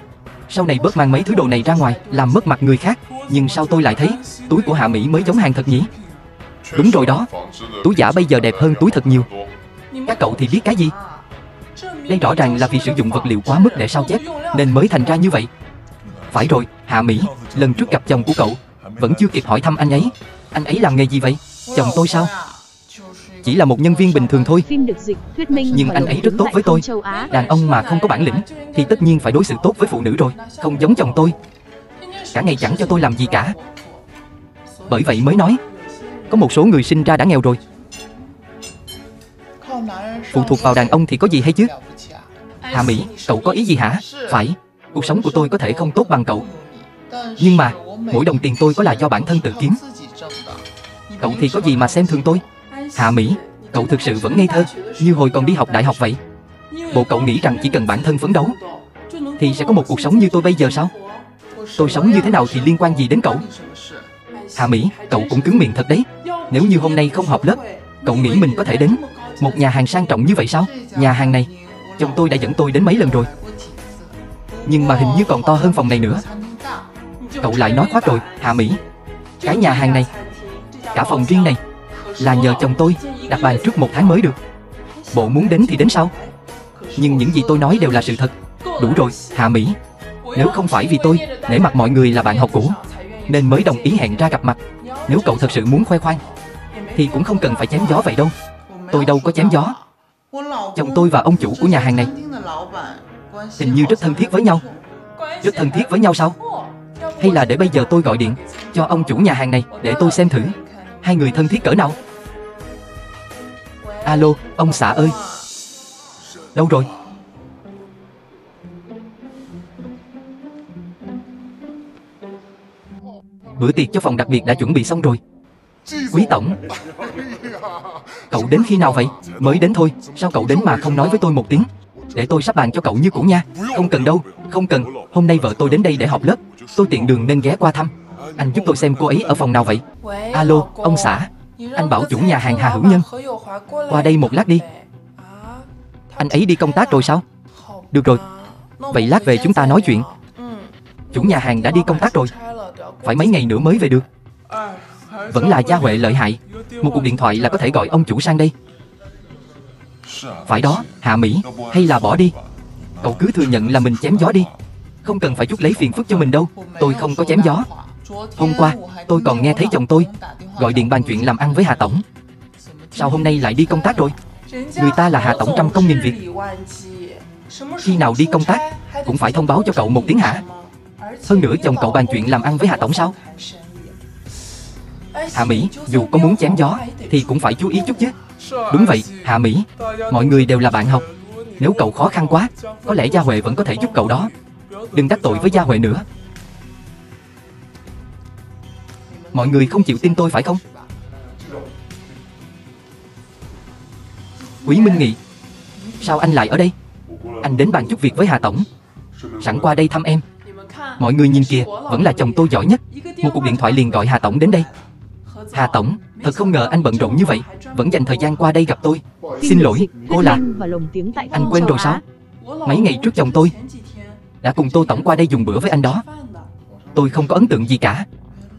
Sau này bớt mang mấy thứ đồ này ra ngoài, làm mất mặt người khác. Nhưng sao tôi lại thấy túi của Hạ Mỹ mới giống hàng thật nhỉ? Đúng rồi đó, túi giả bây giờ đẹp hơn túi thật nhiều. Các cậu thì biết cái gì? Đây rõ ràng là vì sử dụng vật liệu quá mức để sao chép nên mới thành ra như vậy. Phải rồi, Hạ Mỹ, lần trước gặp chồng của cậu vẫn chưa kịp hỏi thăm anh ấy. Anh ấy làm nghề gì vậy? Chồng tôi sao? Chỉ là một nhân viên bình thường thôi, nhưng anh ấy rất tốt với tôi. Đàn ông mà không có bản lĩnh thì tất nhiên phải đối xử tốt với phụ nữ rồi, không giống chồng tôi, cả ngày chẳng cho tôi làm gì cả. Bởi vậy mới nói, có một số người sinh ra đã nghèo rồi, phụ thuộc vào đàn ông thì có gì hay chứ? Hạ Mỹ, cậu có ý gì hả? Phải, cuộc sống của tôi có thể không tốt bằng cậu, nhưng mà mỗi đồng tiền tôi có là do bản thân tự kiếm. Cậu thì có gì mà xem thường tôi? Hạ Mỹ, cậu thực sự vẫn ngây thơ như hồi còn đi học đại học vậy. Bộ cậu nghĩ rằng chỉ cần bản thân phấn đấu thì sẽ có một cuộc sống như tôi bây giờ sao? Tôi sống như thế nào thì liên quan gì đến cậu? Hạ Mỹ, cậu cũng cứng miệng thật đấy. Nếu như hôm nay không học lớp, cậu nghĩ mình có thể đến một nhà hàng sang trọng như vậy sao? Nhà hàng này, chồng tôi đã dẫn tôi đến mấy lần rồi, nhưng mà hình như còn to hơn phòng này nữa. Cậu lại nói khoác rồi, Hạ Mỹ. Cái nhà hàng này, cả phòng riêng này là nhờ chồng tôi đặt bàn trước một tháng mới được. Bộ muốn đến thì đến sau. Nhưng những gì tôi nói đều là sự thật. Đủ rồi, Hạ Mỹ. Nếu không phải vì tôi nể mặt mọi người là bạn học cũ nên mới đồng ý hẹn ra gặp mặt, nếu cậu thật sự muốn khoe khoang thì cũng không cần phải chém gió vậy đâu. Tôi đâu có chém gió. Chồng tôi và ông chủ của nhà hàng này hình như rất thân thiết với nhau. Rất thân thiết với nhau sao? Hay là để bây giờ tôi gọi điện cho ông chủ nhà hàng này để tôi xem thử hai người thân thiết cỡ nào. Alo, ông xã ơi, đâu rồi? Bữa tiệc cho phòng đặc biệt đã chuẩn bị xong rồi. Quý tổng, cậu đến khi nào vậy? Mới đến thôi, sao cậu đến mà không nói với tôi một tiếng? Để tôi sắp bàn cho cậu như cũ nha. Không cần đâu, không cần. Hôm nay vợ tôi đến đây để họp lớp, tôi tiện đường nên ghé qua thăm. Anh giúp tôi xem cô ấy ở phòng nào vậy? Alo, ông xã, anh bảo chủ nhà hàng Hà Hữu Nhân qua đây một lát đi. Anh ấy đi công tác rồi sao? Được rồi, vậy lát về chúng ta nói chuyện. Chủ nhà hàng đã đi công tác rồi, phải mấy ngày nữa mới về được. Vẫn là Gia Huệ lợi hại, một cuộc điện thoại là có thể gọi ông chủ sang đây. Phải đó, Hạ Mỹ, hay là bỏ đi. Cậu cứ thừa nhận là mình chém gió đi, không cần phải chút lấy phiền phức cho mình đâu. Tôi không có chém gió. Hôm qua, tôi còn nghe thấy chồng tôi gọi điện bàn chuyện làm ăn với Hà Tổng. Sao hôm nay lại đi công tác rồi? Người ta là Hà Tổng trăm công nghìn việc. Khi nào đi công tác, cũng phải thông báo cho cậu một tiếng hả? Hơn nữa chồng cậu bàn chuyện làm ăn với Hà Tổng sao? Hạ Mỹ, dù có muốn chém gió, thì cũng phải chú ý chút chứ. Đúng vậy, Hạ Mỹ, mọi người đều là bạn học. Nếu cậu khó khăn quá, có lẽ Gia Huệ vẫn có thể giúp cậu đó. Đừng đắc tội với Gia Huệ nữa. Mọi người không chịu tin tôi phải không? Quý Minh Nghị, sao anh lại ở đây? Anh đến bàn chút việc với Hà Tổng, sẵn qua đây thăm em. Mọi người nhìn kìa, vẫn là chồng tôi giỏi nhất. Một cuộc điện thoại liền gọi Hà Tổng đến đây. Hà Tổng, thật không ngờ anh bận rộn như vậy, vẫn dành thời gian qua đây gặp tôi. Xin lỗi, cô là... Anh quên rồi sao? Mấy ngày trước chồng tôi đã cùng Tô Tổng qua đây dùng bữa với anh đó. Tôi không có ấn tượng gì cả.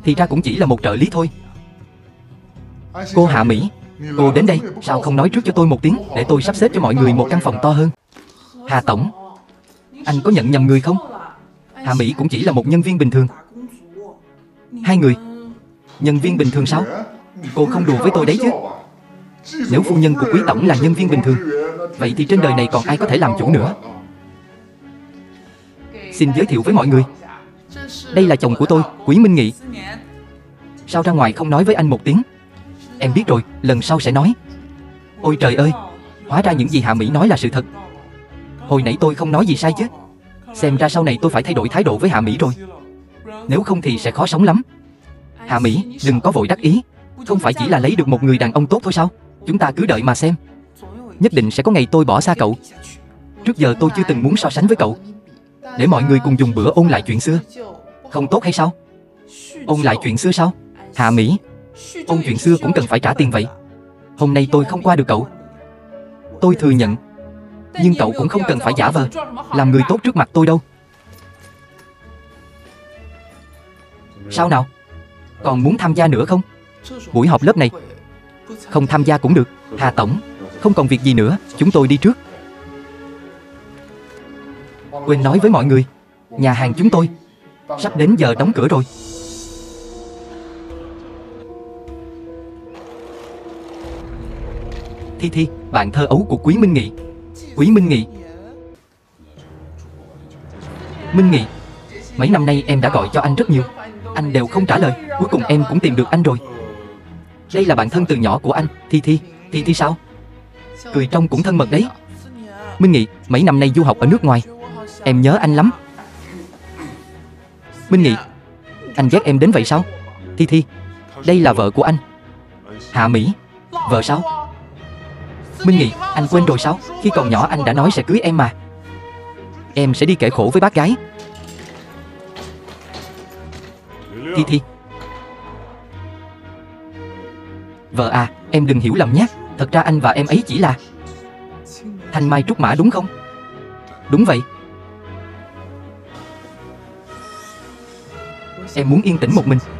Thì ra cũng chỉ là một trợ lý thôi. Cô Hạ Mỹ, cô đến đây, sao không nói trước cho tôi một tiếng, để tôi sắp xếp cho mọi người một căn phòng to hơn. Hà Tổng, anh có nhận nhầm người không? Hạ Mỹ cũng chỉ là một nhân viên bình thường. Hai người nhân viên bình thường sao? Cô không đùa với tôi đấy chứ. Nếu phu nhân của Quý Tổng là nhân viên bình thường, vậy thì trên đời này còn ai có thể làm chủ nữa. Xin giới thiệu với mọi người, đây là chồng của tôi, Quý Minh Nghị. Sao ra ngoài không nói với anh một tiếng? Em biết rồi, lần sau sẽ nói. Ôi trời ơi, hóa ra những gì Hạ Mỹ nói là sự thật. Hồi nãy tôi không nói gì sai chứ. Xem ra sau này tôi phải thay đổi thái độ với Hạ Mỹ rồi. Nếu không thì sẽ khó sống lắm. Hạ Mỹ, đừng có vội đắc ý. Không phải chỉ là lấy được một người đàn ông tốt thôi sao? Chúng ta cứ đợi mà xem. Nhất định sẽ có ngày tôi bỏ xa cậu. Trước giờ tôi chưa từng muốn so sánh với cậu. Để mọi người cùng dùng bữa ôn lại chuyện xưa, không tốt hay sao? Ôn lại chuyện xưa sao? Hạ Mỹ, ôn chuyện xưa cũng cần phải trả tiền vậy. Hôm nay tôi không qua được cậu, tôi thừa nhận. Nhưng cậu cũng không cần phải giả vờ làm người tốt trước mặt tôi đâu. Sao nào? Còn muốn tham gia nữa không? Buổi họp lớp này không tham gia cũng được. Hà Tổng, không còn việc gì nữa, chúng tôi đi trước. Quên nói với mọi người, nhà hàng chúng tôi sắp đến giờ đóng cửa rồi. Thi Thi, bạn thơ ấu của Quý Minh Nghị. Quý Minh Nghị, Minh Nghị, mấy năm nay em đã gọi cho anh rất nhiều, anh đều không trả lời. Cuối cùng em cũng tìm được anh rồi. Đây là bạn thân từ nhỏ của anh, Thi Thi. Thi Thi sao? Cười trong cũng thân mật đấy. Minh Nghị, mấy năm nay du học ở nước ngoài, em nhớ anh lắm. Minh Nghị, anh ghét em đến vậy sao? Thi Thi, đây là vợ của anh. Hạ Mỹ, vợ sao? Minh Nghị, anh quên rồi sao? Khi còn nhỏ anh đã nói sẽ cưới em mà. Em sẽ đi kể khổ với bác gái. Thi Thi, vợ à, em đừng hiểu lầm nhé. Thật ra anh và em ấy chỉ là thanh mai trúc mã đúng không? Đúng vậy. Em muốn yên tĩnh một mình.